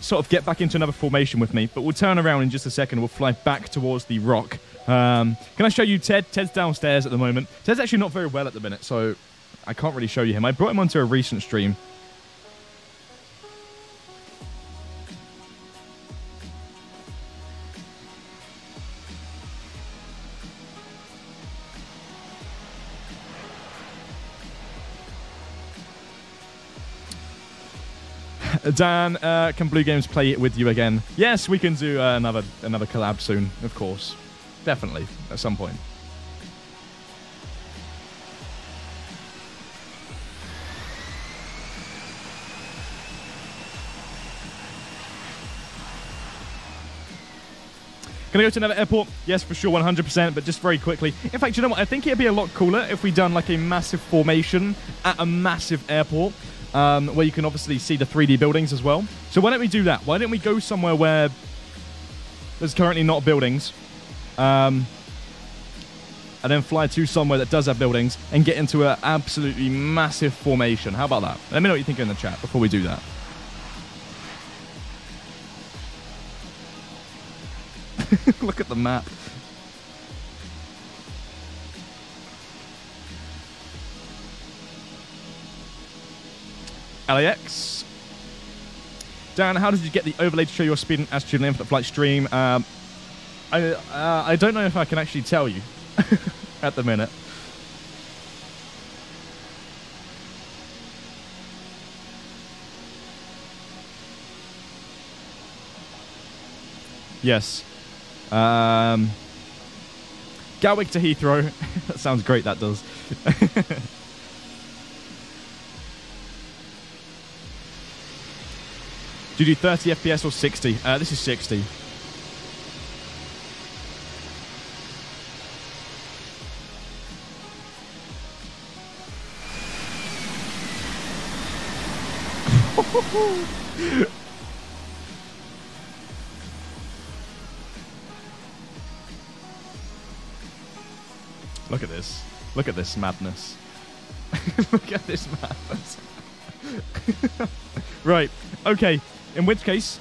sort of get back into another formation with me, but we'll turn around in just a second. We'll fly back towards the rock. Um, can I show you Ted? Ted's downstairs at the moment. Ted's actually not very well at the minute, so I can't really show you him. I brought him onto a recent stream. Dan, uh, can Blue Games play it with you again? Yes, we can do uh, another another collab soon, of course. Definitely, at some point. Can I go to another airport? Yes, for sure, one hundred percent, but just very quickly. In fact, you know what? I think it'd be a lot cooler if we done like a massive formation at a massive airport. Um, where you can obviously see the three D buildings as well. So why don't we do that? Why don't we go somewhere where there's currently not buildings, um, and then fly to somewhere that does have buildings and get into an absolutely massive formation. How about that? Let me know what you think in the chat before we do that. Look at the map. L A X. Dan, how did you get the overlay to show your speed and altitude in the Infinite Flight stream? Um, I, uh, I don't know if I can actually tell you at the minute. Yes. Um, Gatwick to Heathrow. That sounds great, that does. Do you do thirty F P S or sixty? Uh, this is sixty. Look at this. Look at this madness. Look at this madness. Right. Okay. In which case,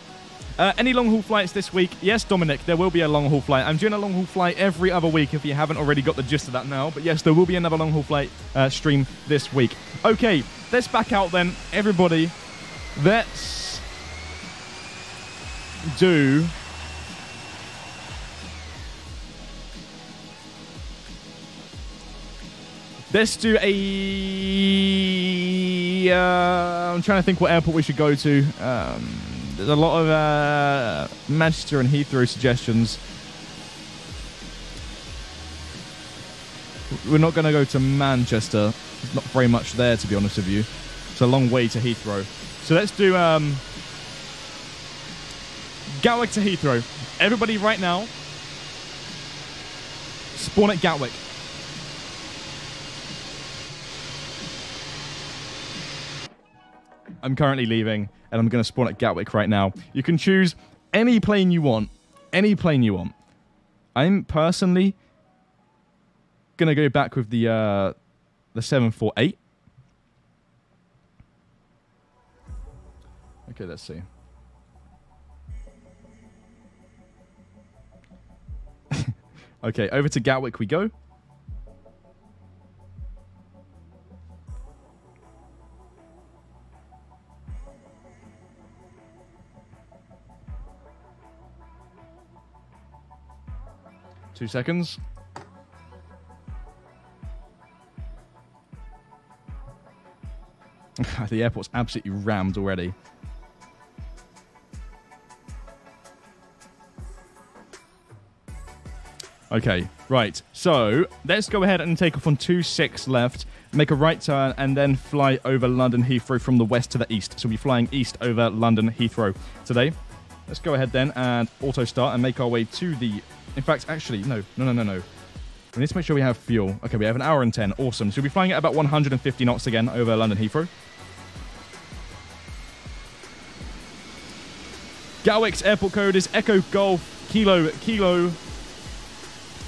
uh, any long-haul flights this week? Yes, Dominic, there will be a long-haul flight. I'm doing a long-haul flight every other week if you haven't already got the gist of that now. But yes, there will be another long-haul flight uh, stream this week. Okay. Let's back out then, everybody. Let's do... Let's do a... Uh, I'm trying to think what airport we should go to. Um, there's a lot of uh, Manchester and Heathrow suggestions. We're not going to go to Manchester. There's not very much there, to be honest with you. It's a long way to Heathrow. So let's do um, Gatwick to Heathrow. Everybody right now, spawn at Gatwick. I'm currently leaving, and I'm going to spawn at Gatwick right now. You can choose any plane you want. Any plane you want. I'm personally going to go back with the uh, the seven forty-eight. Okay, let's see. Okay, over to Gatwick we go. Two seconds. The airport's absolutely rammed already. Okay, right. So let's go ahead and take off on two six left, make a right turn, and then fly over London Heathrow from the west to the east. So we'll be flying east over London Heathrow today. Let's go ahead then and auto start and make our way to the... In fact, actually, no, no, no, no, no. We need to make sure we have fuel. Okay, we have an hour and ten. Awesome. So we'll be flying at about one hundred fifty knots again over London Heathrow. Gatwick's airport code is Echo Golf Kilo Kilo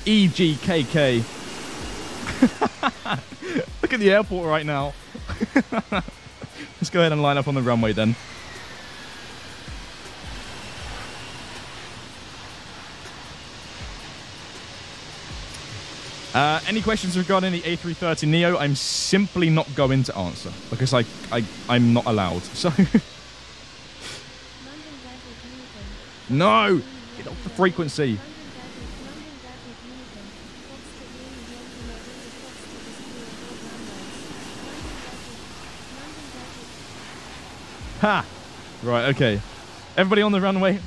E G K K. Look at the airport right now. Let's go ahead and line up on the runway then. Uh, any questions regarding the A three thirty neo? I'm simply not going to answer because I, I, I'm not allowed. So, no, get off the frequency. Ha! Right, okay. Everybody on the runway.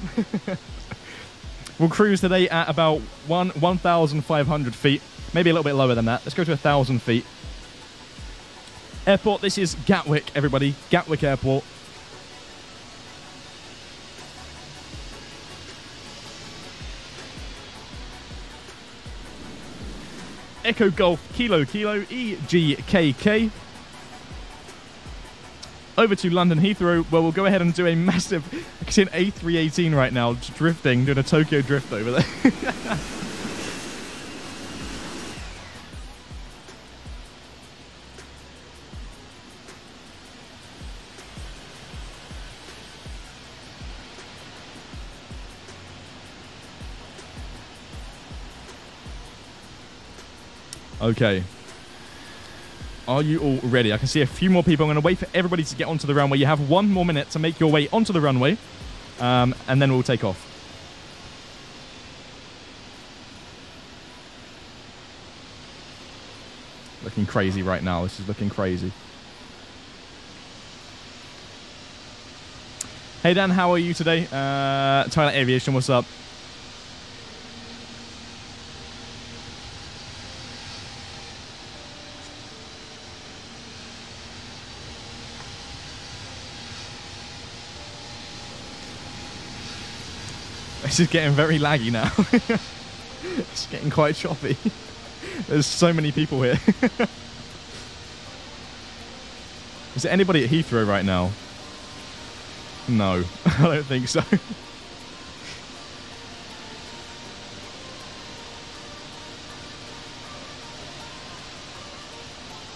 We'll cruise today at about one one thousand five hundred feet. Maybe a little bit lower than that. Let's go to one thousand feet. Airport, this is Gatwick, everybody. Gatwick Airport. Echo Golf Kilo Kilo E G K K. Over to London Heathrow, where we'll go ahead and do a massive... I can see an A three eighteen right now, drifting, doing a Tokyo drift over there. Okay. Are you all ready? I can see a few more people. I'm going to wait for everybody to get onto the runway. You have one more minute to make your way onto the runway, um, and then we'll take off. Looking crazy right now. This is looking crazy. Hey, Dan, how are you today? Uh, Tyler Aviation, what's up? This is getting very laggy now. It's getting quite choppy. There's so many people here. Is there anybody at Heathrow right now? No, I don't think so.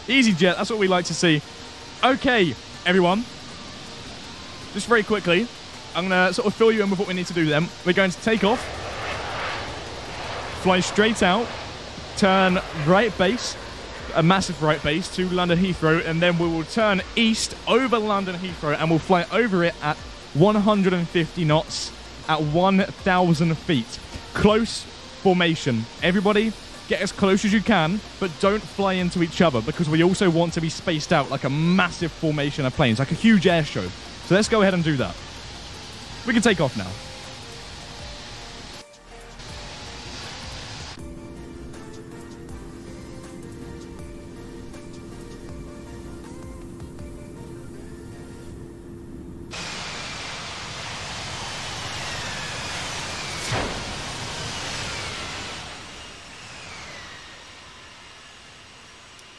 EasyJet, that's what we like to see. Okay, everyone. Just very quickly, I'm going to sort of fill you in with what we need to do then. We're going to take off, fly straight out, turn right base, a massive right base to London Heathrow, and then we will turn east over London Heathrow and we'll fly over it at one hundred fifty knots at one thousand feet. Close formation. Everybody, get as close as you can, but don't fly into each other because we also want to be spaced out like a massive formation of planes, like a huge air show. So let's go ahead and do that. We can take off now.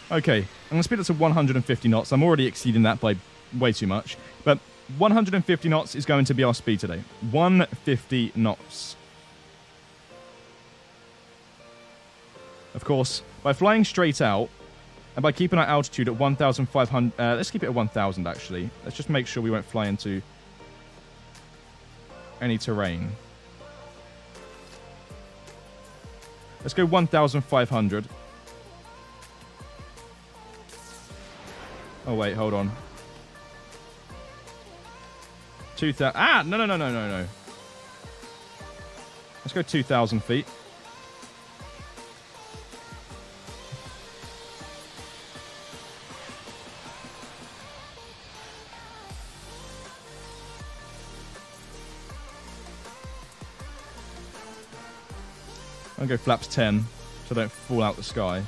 Okay, I'm going to speed up to one hundred fifty knots. I'm already exceeding that by way too much. But one hundred fifty knots is going to be our speed today. one hundred fifty knots. Of course, by flying straight out and by keeping our altitude at one thousand five hundred... Uh, let's keep it at one thousand, actually. Let's just make sure we won't fly into any terrain. Let's go one thousand five hundred. Oh, wait, hold on. two thousand. Ah, no, no, no, no, no, no. Let's go two thousand feet. I'll go flaps ten so I don't fall out the sky.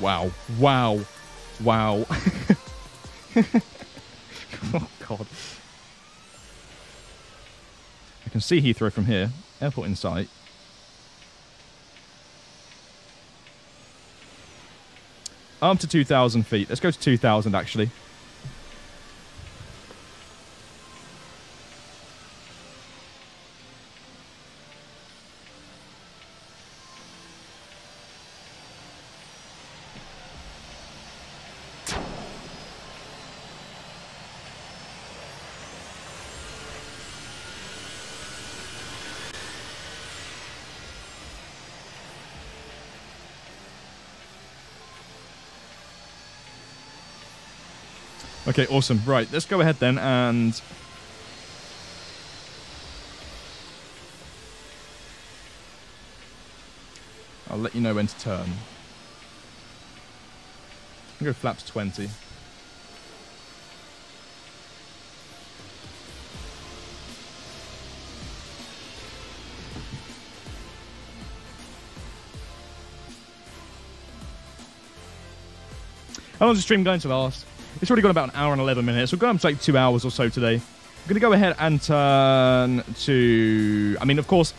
Wow, wow, wow. Oh, God. I can see Heathrow from here. Airport in sight. Up to two thousand feet. Let's go to two thousand, actually. Okay, awesome. Right, let's go ahead then and... I'll let you know when to turn. I'll go flaps twenty. How long is the stream going to last? It's already got about an hour and eleven minutes. We'll go up to like two hours or so today. I'm going to go ahead and turn to... I mean, of course,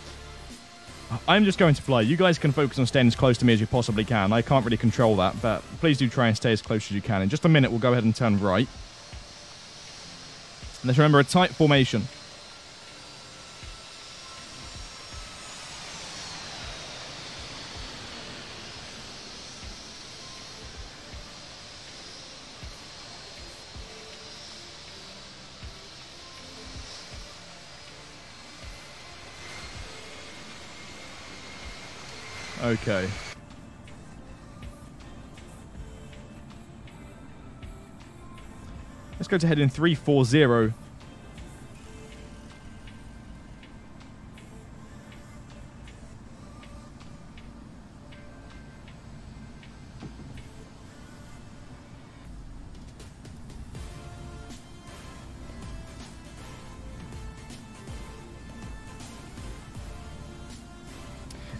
I'm just going to fly. You guys can focus on staying as close to me as you possibly can. I can't really control that, but please do try and stay as close as you can. In just a minute, we'll go ahead and turn right. And let's remember a tight formation. Okay. Let's go to heading three four zero.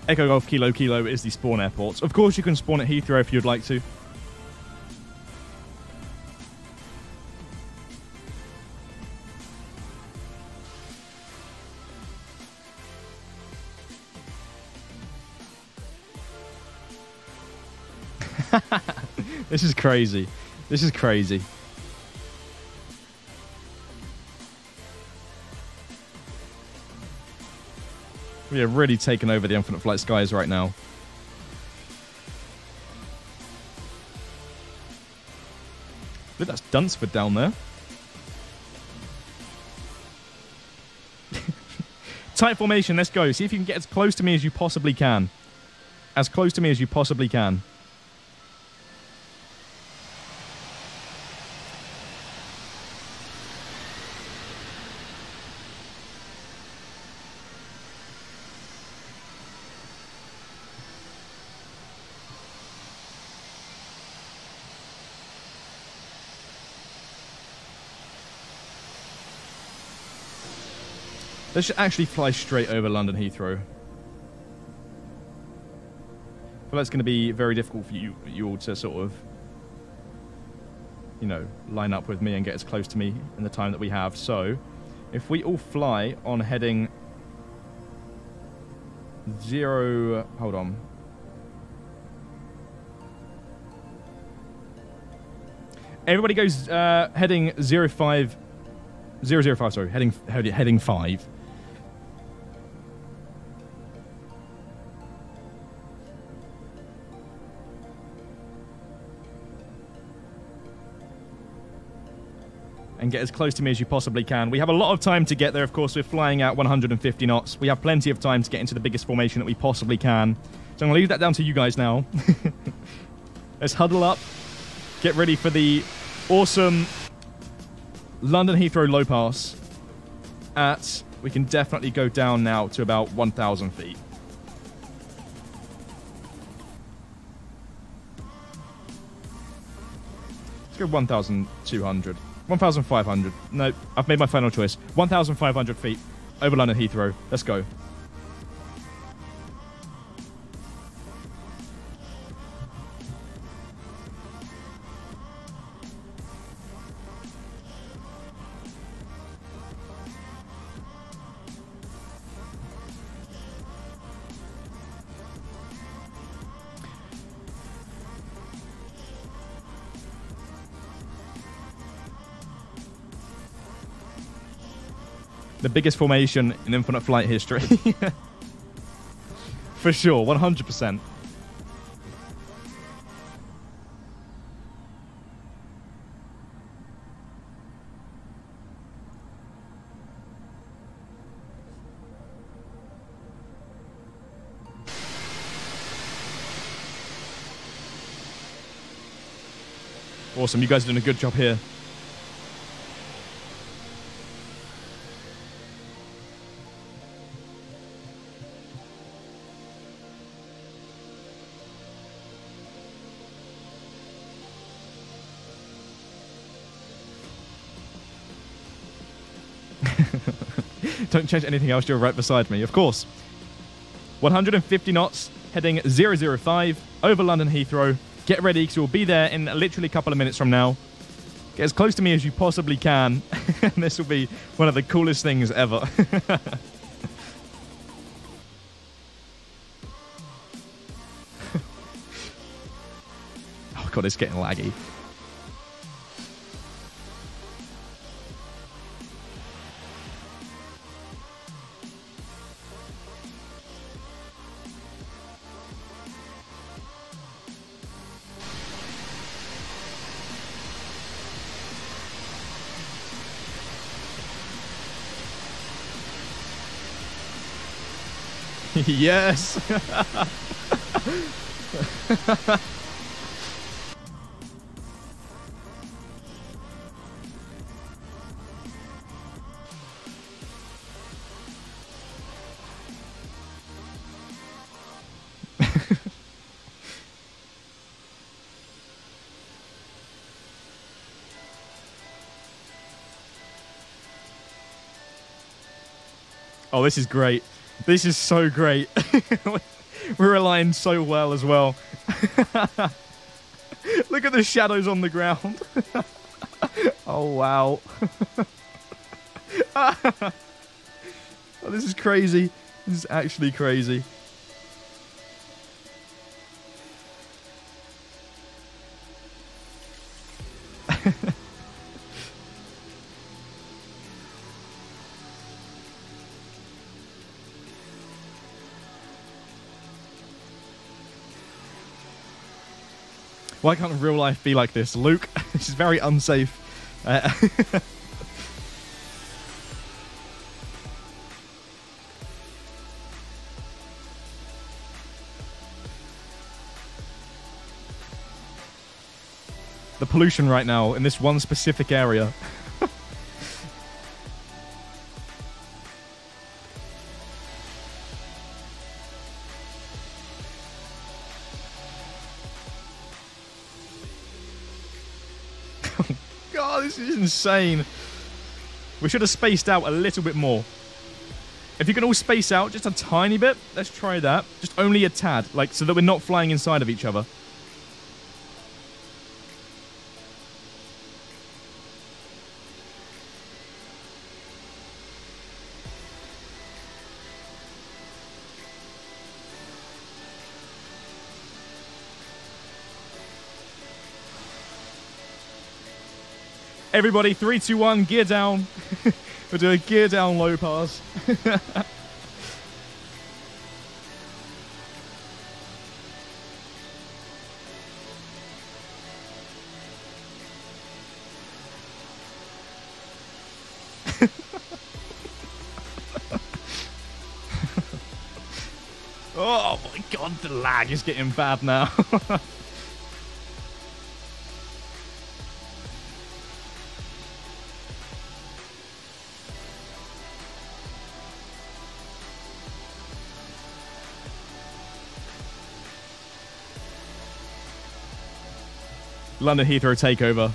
Echo Golf Kilo Kilo is the spawn airport. Of course, you can spawn at Heathrow if you'd like to. This is crazy. This is crazy. We are really taking over the Infinite Flight skies right now. Look, that's Duxford down there. Tight formation, let's go. See if you can get as close to me as you possibly can. As close to me as you possibly can. Let's just actually fly straight over London Heathrow. But that's going to be very difficult for you, you all to sort of, you know, line up with me and get as close to me in the time that we have. So, if we all fly on heading zero, hold on. Everybody goes uh, heading zero five, zero zero five. Sorry, heading heading five. And get as close to me as you possibly can. We have a lot of time to get there, of course. We're flying at one hundred fifty knots. We have plenty of time to get into the biggest formation that we possibly can. So I'm going to leave that down to you guys now. Let's huddle up. Get ready for the awesome London Heathrow low pass. At, we can definitely go down now to about one thousand feet. Let's go one thousand two hundred. one thousand five hundred. No, I've made my final choice. one thousand five hundred feet over London Heathrow. Let's go. The biggest formation in Infinite Flight history. For sure, one hundred percent. Awesome, you guys are doing a good job here. Don't change anything else, you're right beside me, of course. one hundred fifty knots, heading zero zero five over London Heathrow. Get ready, because we'll be there in literally a couple of minutes from now. Get as close to me as you possibly can. And this will be one of the coolest things ever. Oh God, it's getting laggy. Yes! Oh, this is great. This is so great. We're aligned so well as well. Look at the shadows on the ground. Oh, wow. Oh, this is crazy. This is actually crazy. Why can't real life be like this? Luke, this is very unsafe. Uh, the pollution right now in this one specific area. God, this is insane. We should have spaced out a little bit more. If you can all space out just a tiny bit, let's try that. Just only a tad, like, so that we're not flying inside of each other. Everybody, three, two, one, gear down. We'll do a gear down low pass. Oh my God, the lag is getting bad now. London Heathrow takeover.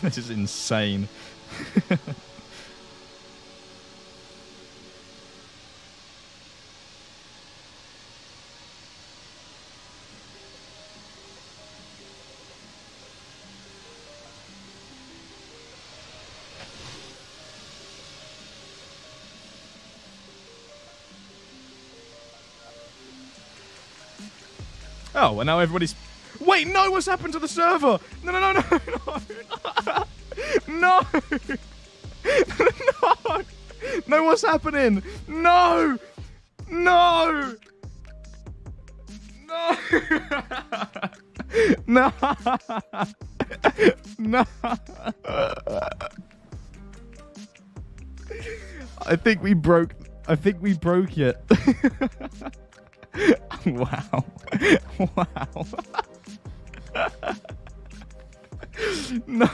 This is insane. Oh, and now everybody's... Wait, no, what's happened to the server? No, no, no, no, no. No. No. No, what's happening? No. No. No. No. No. I think we broke... I think we broke it. Wow. Wow. No.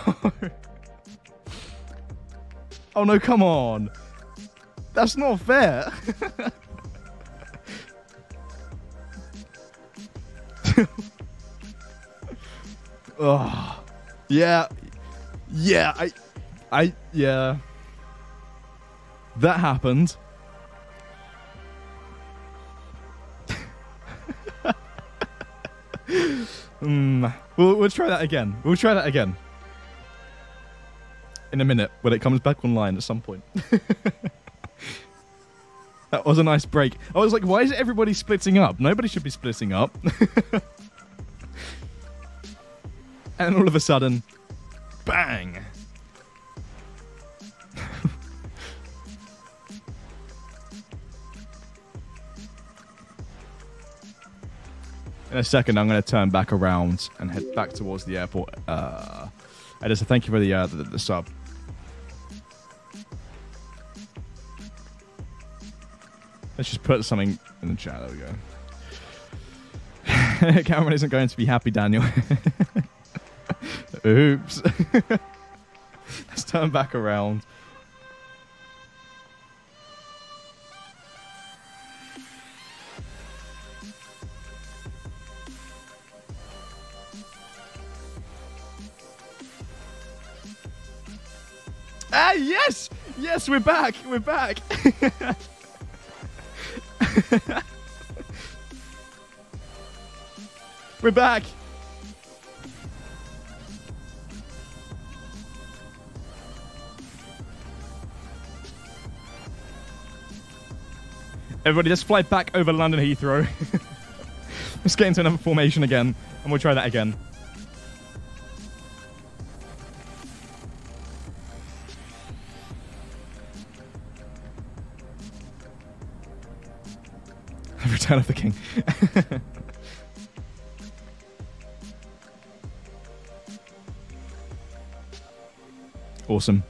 Oh no, come on. That's not fair. Oh. Yeah. Yeah, I I yeah. That happened. Mm. We'll, we'll try that again. We'll try that again. In a minute, when it comes back online at some point. That was a nice break. I was like, why is everybody splitting up? Nobody should be splitting up. And all of a sudden, bang. In a second, I'm going to turn back around and head back towards the airport. Uh, Edison, so thank you for the, uh, the, the sub. Let's just put something in the chat. There we go. Cameron isn't going to be happy, Daniel. Oops. Let's turn back around. Ah, yes! Yes, we're back! We're back! We're back! Everybody, let's fly back over London Heathrow. Let's get into another formation again, and we'll try that again. Return of the King. Awesome.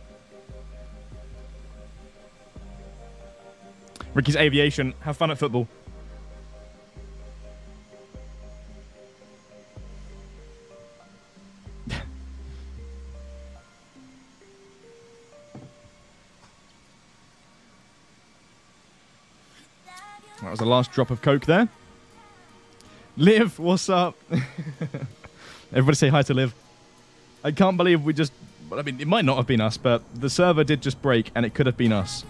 Ricky's aviation. Have fun at football. That was the last drop of Coke there. Liv, what's up? Everybody say hi to Liv. I can't believe we just... Well, I mean, it might not have been us, but the server did just break, and it could have been us.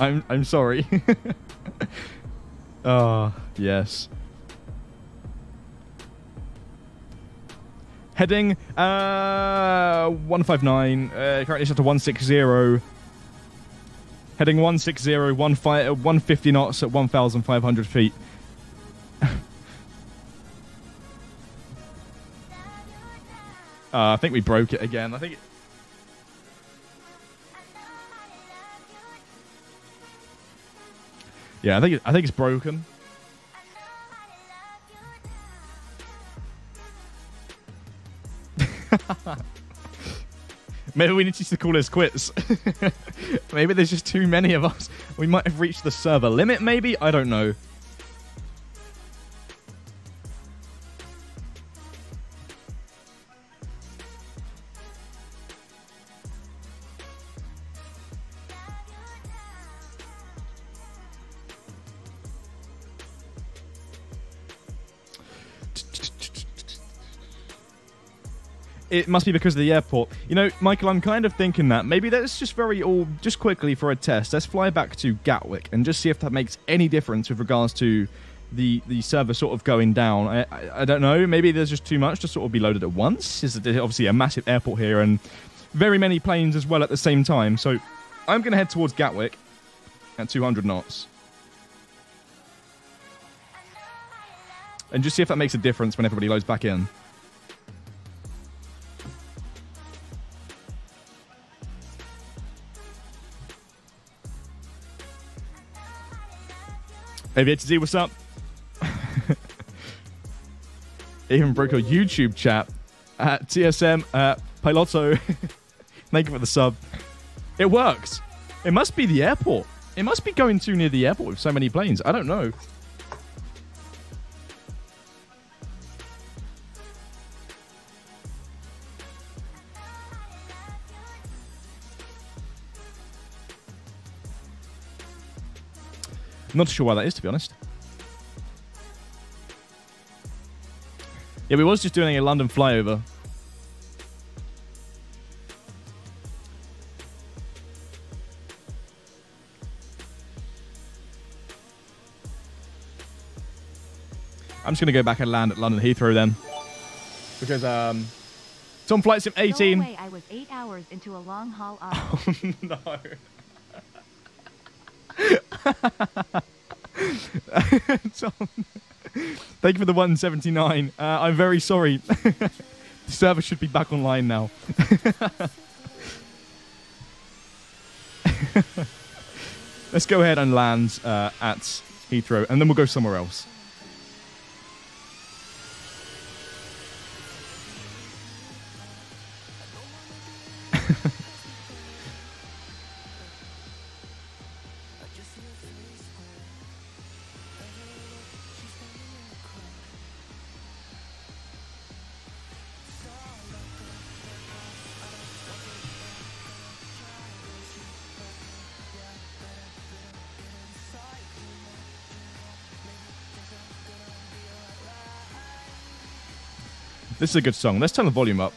I'm, I'm sorry. Oh, yes. Heading uh, one five nine. Uh, currently it's up to one sixty. Heading one sixty, one fifty knots at one thousand five hundred feet. uh, I think we broke it again. I think it... Yeah, I think it, I think it's broken. Maybe we need to call this quits. Maybe there's just too many of us. We might have reached the server limit, maybe? I don't know. It must be because of the airport. You know, Michael, I'm kind of thinking that. Maybe that's just very all... Just quickly for a test, let's fly back to Gatwick and just see if that makes any difference with regards to the, the server sort of going down. I, I, I don't know. Maybe there's just too much to sort of be loaded at once. There's obviously a massive airport here and very many planes as well at the same time. So I'm going to head towards Gatwick at two hundred knots. And just see if that makes a difference when everybody loads back in. AviatorZ, what's up? Even broke your YouTube chat. Uh, T S M, uh, Piloto, thank you for the sub. It works. It must be the airport. It must be going too near the airport with so many planes. I don't know. Not sure why that is, to be honest. Yeah, we was just doing a London flyover. I'm just going to go back and land at London Heathrow then. Because, um... it's on flight sim eighteen. No way, I was eight hours into a long haul off. Oh, no. Tom, thank you for the one seventy-nine. Uh, I'm very sorry. The server should be back online now. Let's go ahead and land uh, at Heathrow, and then we'll go somewhere else. This is a good song. Let's turn the volume up.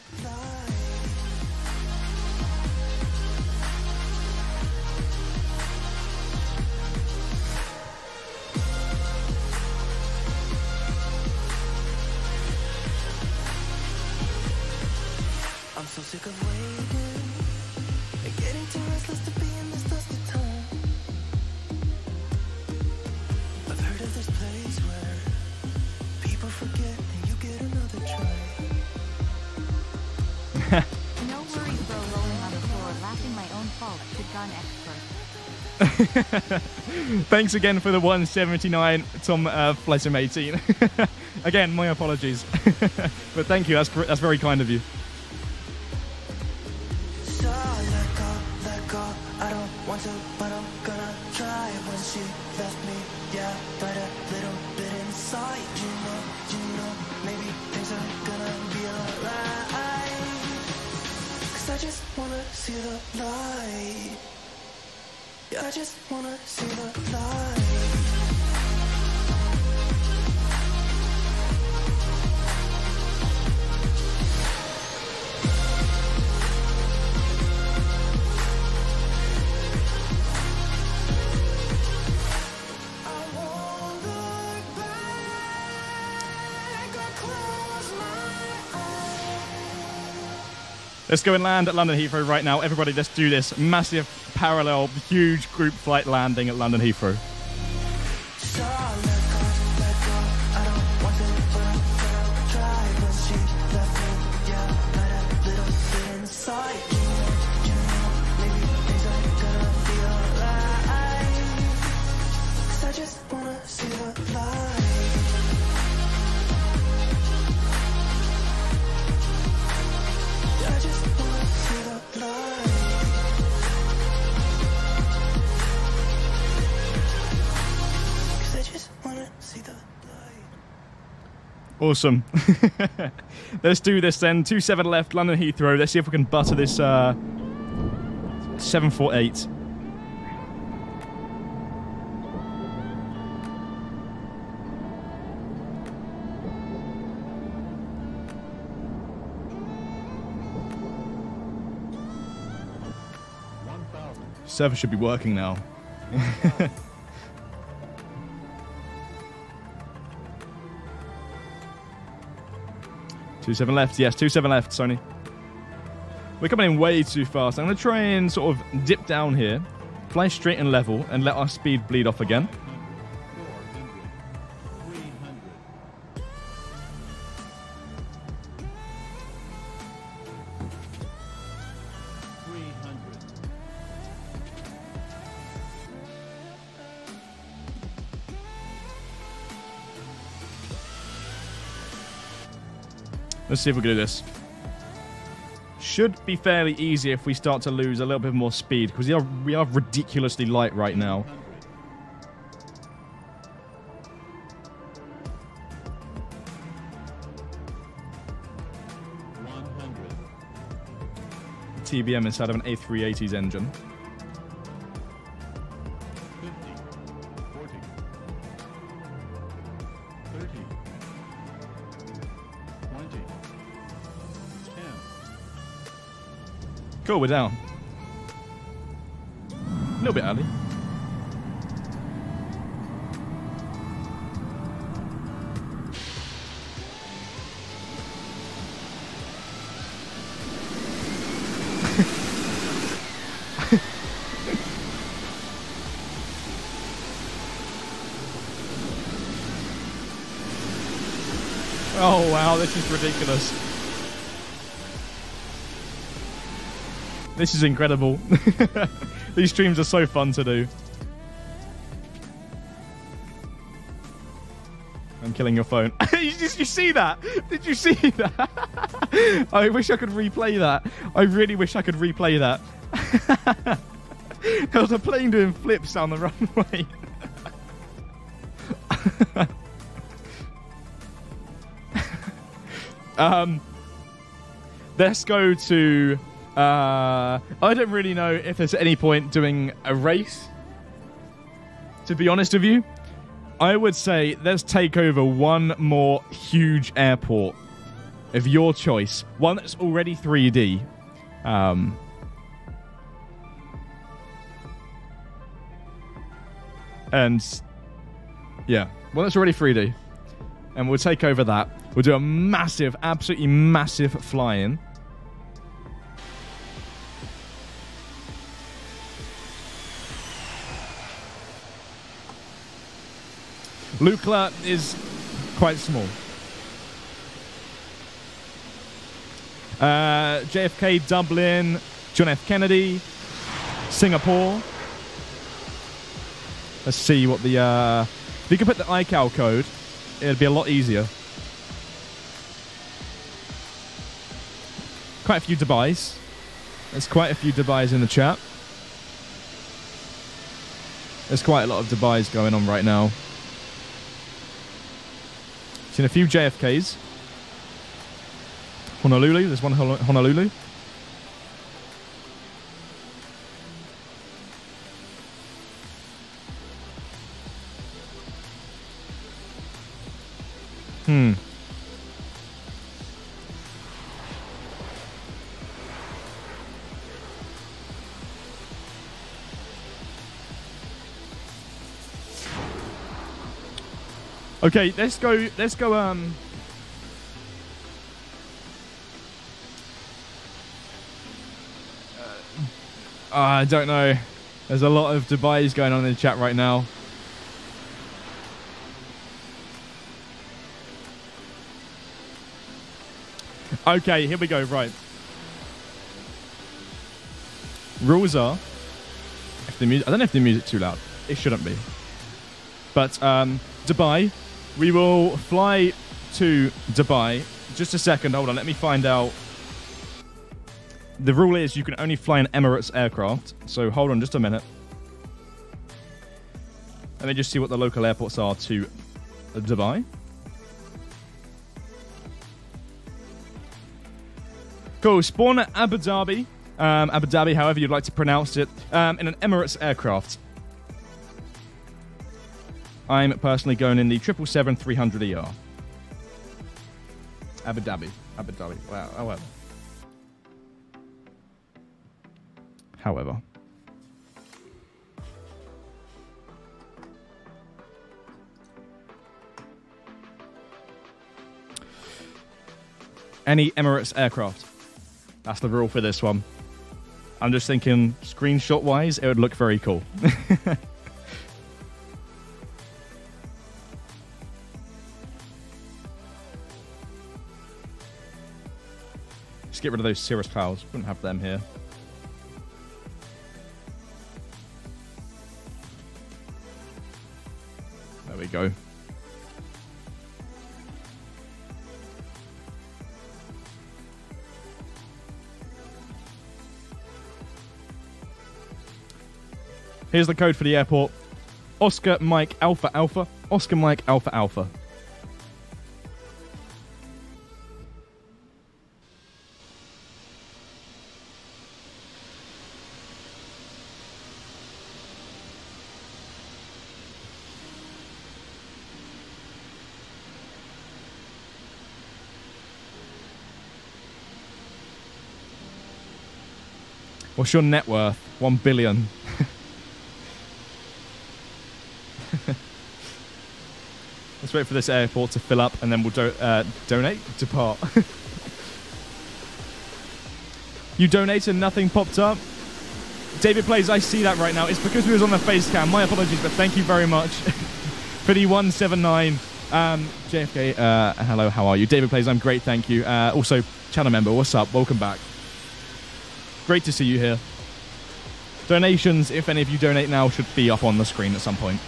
I'm so sick of waiting and getting too restless to be in this dusty town. I've heard of this place where people forget and you get another try. No worries, bro, rolling on the floor, laughing my own fault. call to gun expert. Thanks again for the one seventy-nine, Tom uh, Flesum eighteen. Again, my apologies. But thank you, that's, that's very kind of you. I just wanna see the light. Let's go and land at London Heathrow right now. Everybody, let's do this. Massive, parallel, huge group flight landing at London Heathrow. Awesome. Let's do this then. two seven left, London Heathrow. Let's see if we can butter this uh, seven four eight. Server should be working now. two seven left, yes, two seven left, Sony. We're coming in way too fast. I'm going to try and sort of dip down here, fly straight and level, and let our speed bleed off again. Let's see if we can do this. Should be fairly easy if we start to lose a little bit more speed, because we are, we are ridiculously light right now. T B M inside of an A three eighty's engine. Cool, we're down. A little bit early. Oh wow, this is ridiculous. This is incredible. These streams are so fun to do. I'm killing your phone. you, did you see that? Did you see that? I wish I could replay that. I really wish I could replay that. There was a plane doing flips down the runway. um, let's go to... Uh, I don't really know if there's any point doing a race, to be honest with you. I would say let's take over one more huge airport of your choice. One that's already three D. Um, and yeah, one that's already three D. And we'll take over that. We'll do a massive, absolutely massive fly-in. Lukla is quite small. Uh, J F K, Dublin, John F Kennedy. Singapore. Let's see what the... Uh, if you could put the I C A O code, it'd be a lot easier. Quite a few Dubais. There's quite a few Dubais in the chat. There's quite a lot of Dubais going on right now. Seen a few J F Ks. Honolulu, there's one Honolulu. Hmm. Okay, let's go, let's go, um... Uh, I don't know. There's a lot of Dubais going on in the chat right now. Okay, here we go, right. Rules are... If the music, I don't know if the music's too loud. It shouldn't be. But, um, Dubai... We will fly to Dubai. Just a second, hold on, let me find out. The rule is you can only fly an Emirates aircraft, so hold on just a minute. Let me just see what the local airports are to Dubai. Cool, spawn at Abu Dhabi, um, Abu Dhabi, however you'd like to pronounce it, um, in an Emirates aircraft. I'm personally going in the triple seven three hundred E R. Abu Dhabi. Abu Dhabi. Wow. However. However. Any Emirates aircraft. That's the rule for this one. I'm just thinking screenshot-wise, it would look very cool. Just get rid of those cirrus clouds. Wouldn't have them here. There we go. Here's the code for the airport. Oscar Mike Alpha Alpha. Oscar Mike Alpha Alpha. What's your net worth? One billion. Let's wait for this airport to fill up and then we'll do uh, donate, depart. You donate and nothing popped up? David Plays, I see that right now. It's because we was on the face cam. My apologies, but thank you very much for the one seven nine. Um, J F K, uh, hello, how are you? David Plays, I'm great, thank you. Uh, also, channel member, what's up? Welcome back. Great to see you here. Donations, if any of you donate now, should be up on the screen at some point.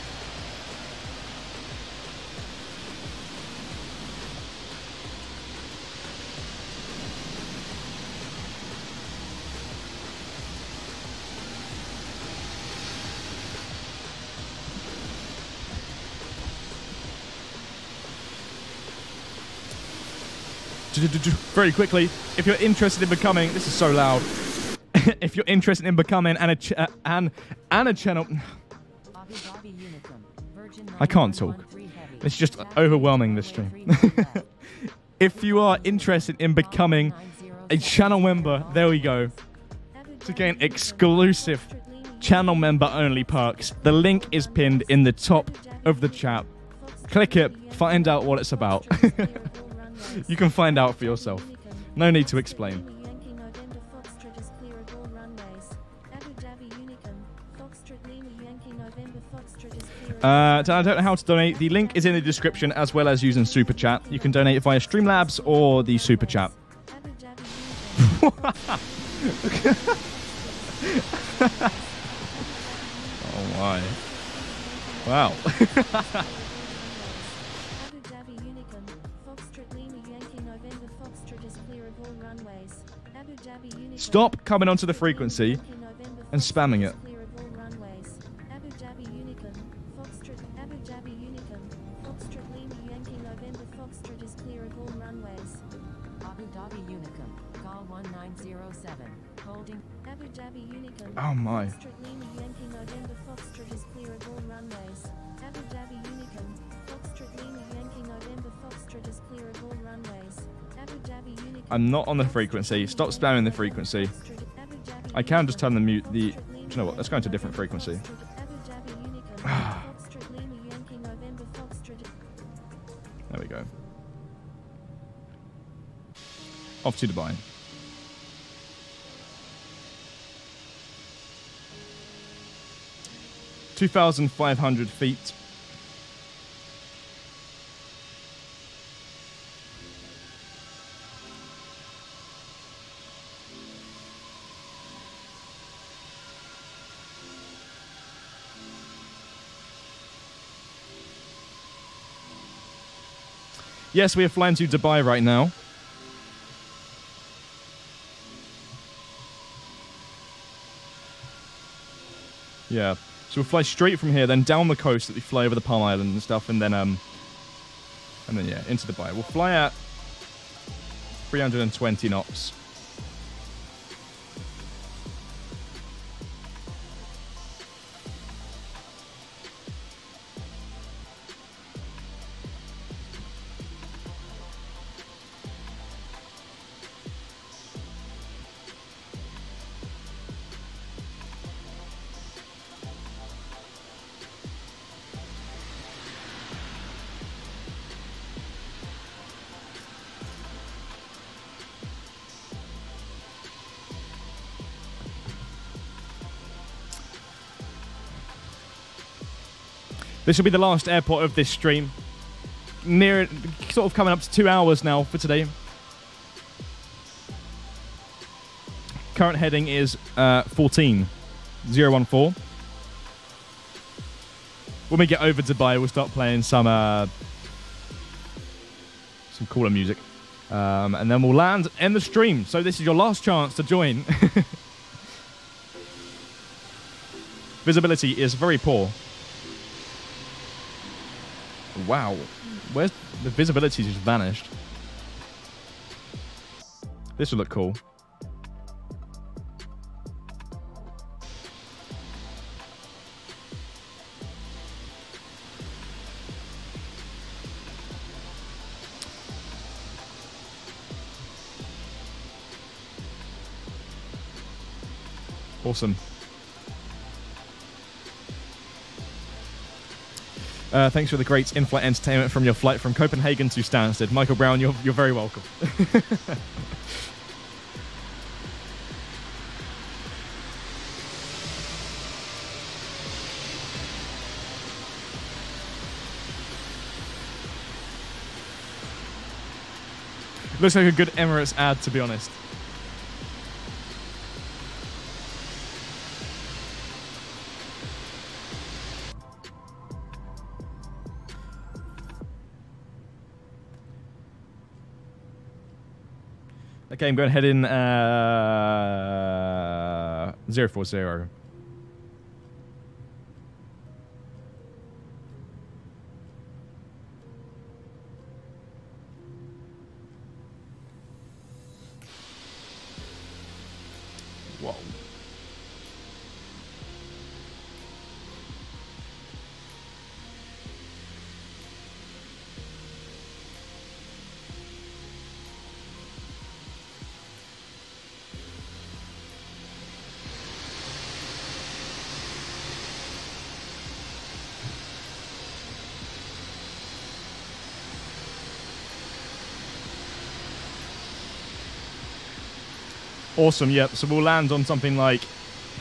Very quickly, if you're interested in becoming... This is so loud. If you're interested in becoming an, uh, an, an a channel... I can't talk. It's just overwhelming, this stream. If you are interested in becoming a channel member, there we go, to gain exclusive channel member only perks, the link is pinned in the top of the chat. Click it, find out what it's about. You can find out for yourself. No need to explain. Uh, I don't know how to donate. The link is in the description as well as using Super Chat. You can donate via Streamlabs or the Super Chat. my. Wow. Stop coming onto the frequency and spamming it. Oh my. I'm not on the frequency. Stop spamming the frequency. I can just turn the mute. The, do you know what? Let's go into a different frequency. There we go. Off to Dubai. two thousand five hundred feet. Yes, we are flying to Dubai right now. Yeah. So we'll fly straight from here, then down the coast that we fly over the Palm Island and stuff, and then um, and then yeah, into Dubai. We'll fly at three hundred twenty knots. This will be the last airport of this stream. Near, sort of coming up to two hours now for today. Current heading is uh, fourteen zero one four. When we get over Dubai, we'll start playing some uh, some cooler music, um, and then we'll land and end the stream. So this is your last chance to join. Visibility is very poor. Wow, where's the visibility just vanished? This will look cool. Awesome. Uh, thanks for the great in-flight entertainment from your flight from Copenhagen to Stansted. Michael Brown, you're, you're very welcome. Looks like a good Emirates ad, to be honest. Okay, I'm going to head in uh, zero four zero. Whoa. Awesome, yep. So we'll land on something like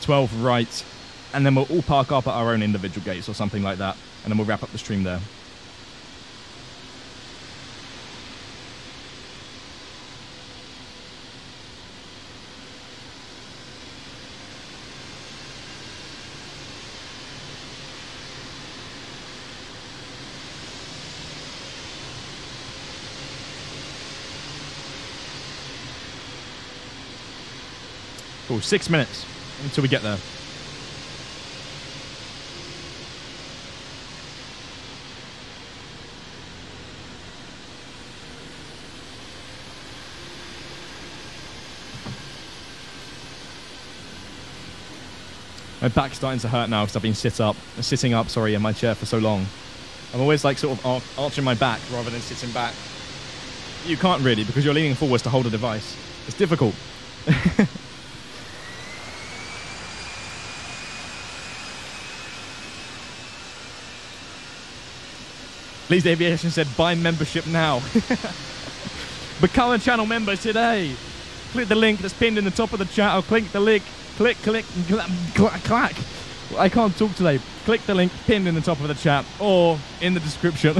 twelve right, and then we'll all park up at our own individual gates or something like that, and then we'll wrap up the stream there. Cool, six minutes until we get there. My back's starting to hurt now because I've been sit up, sitting up, sorry, in my chair for so long. I'm always like sort of arch arching my back rather than sitting back. You can't really because you're leaning forwards to hold a device. It's difficult. Leeds Aviation said, buy membership now. Become a channel member today. Click the link that's pinned in the top of the chat. I'll click the link. Click, click, clack, clack. I can't talk today. Click the link pinned in the top of the chat or in the description.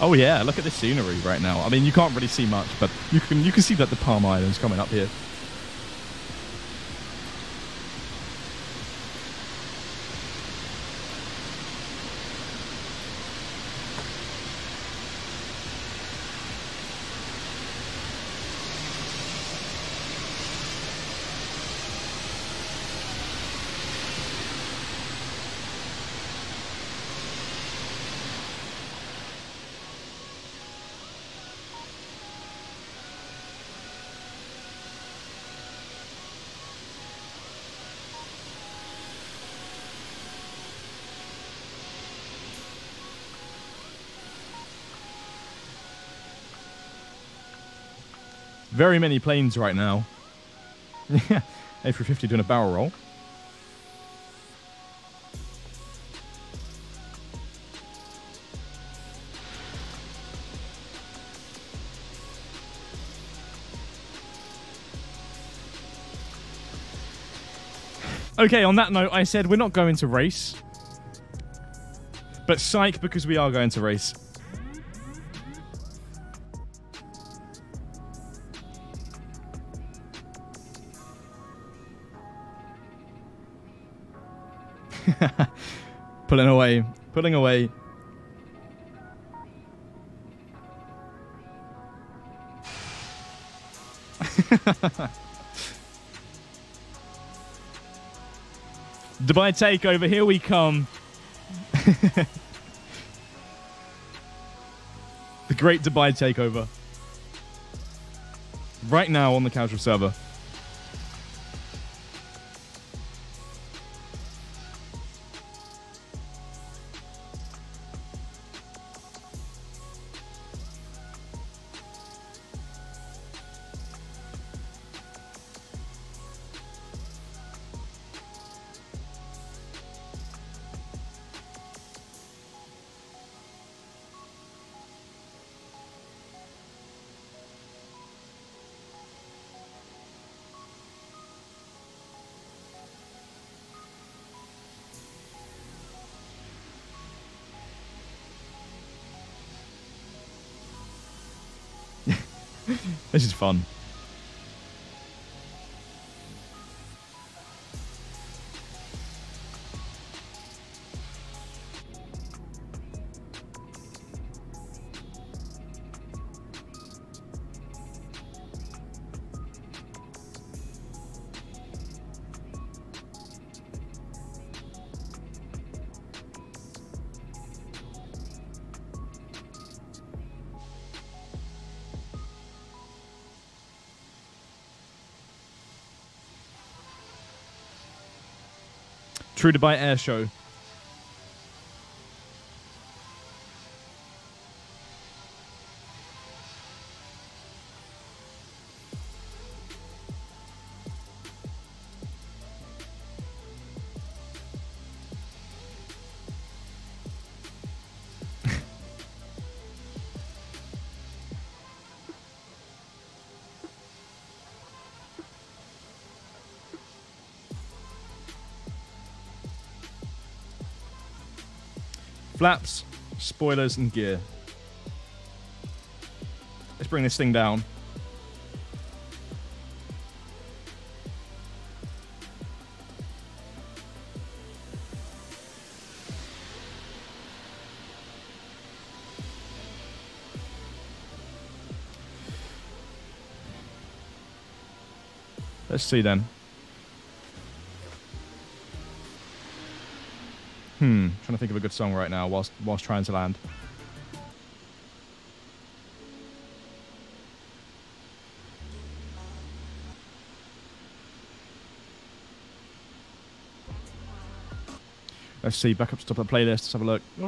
Oh yeah, look at the scenery right now. I mean, you can't really see much, but you can you can see that the Palm Island's coming up here. Very many planes right now. Yeah, A three fifty doing a barrel roll. Okay, on that note, I said we're not going to race. But psych, because we are going to race. Pulling away, pulling away. Dubai takeover, here we come. The great Dubai takeover. Right now on the casual server. This is fun. True Dubai Air Show. Flaps, spoilers, and gear. Let's bring this thing down. Let's see then. Hmm, trying to think of a good song right now whilst, whilst trying to land. Let's see, back up to the top of the playlist, let's have a look. Okay,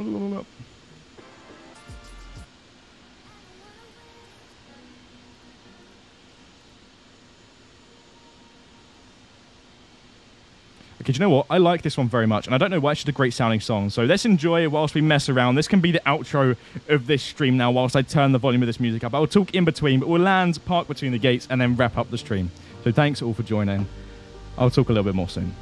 do you know what? I like this one very much, and I don't know why it's just a great sounding song. So let's enjoy it whilst we mess around. This can be the outro of this stream now whilst I turn the volume of this music up. I'll talk in between, but we'll land, park between the gates, and then wrap up the stream. So thanks all for joining. I'll talk a little bit more soon.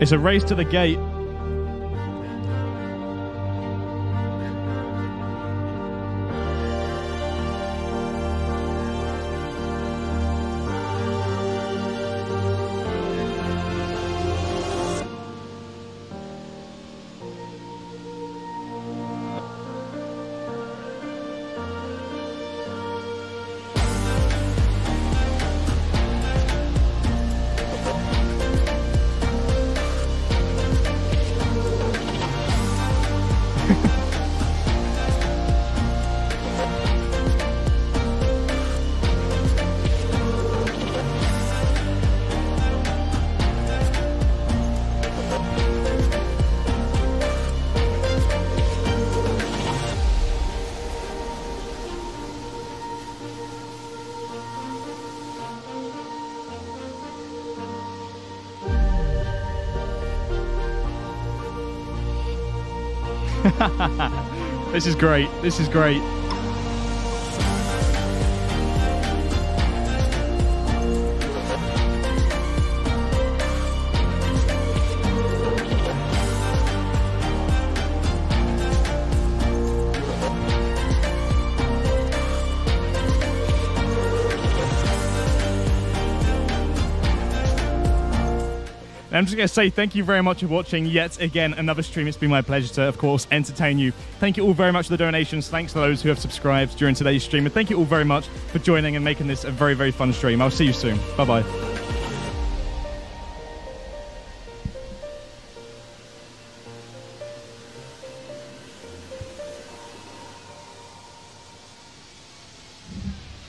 It's a race to the gate. This is great. This is great. I'm just going to say thank you very much for watching yet again another stream. It's been my pleasure to, of course, entertain you. Thank you all very much for the donations. Thanks to those who have subscribed during today's stream. And thank you all very much for joining and making this a very, very fun stream. I'll see you soon. Bye-bye.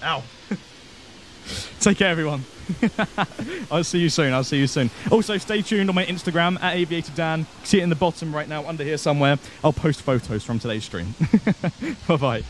Ow. Take care, everyone. I'll see you soon. I'll see you soon. Also, stay tuned on my Instagram at AviatorDan. See it in the bottom right now, under here somewhere. I'll post photos from today's stream. Bye bye.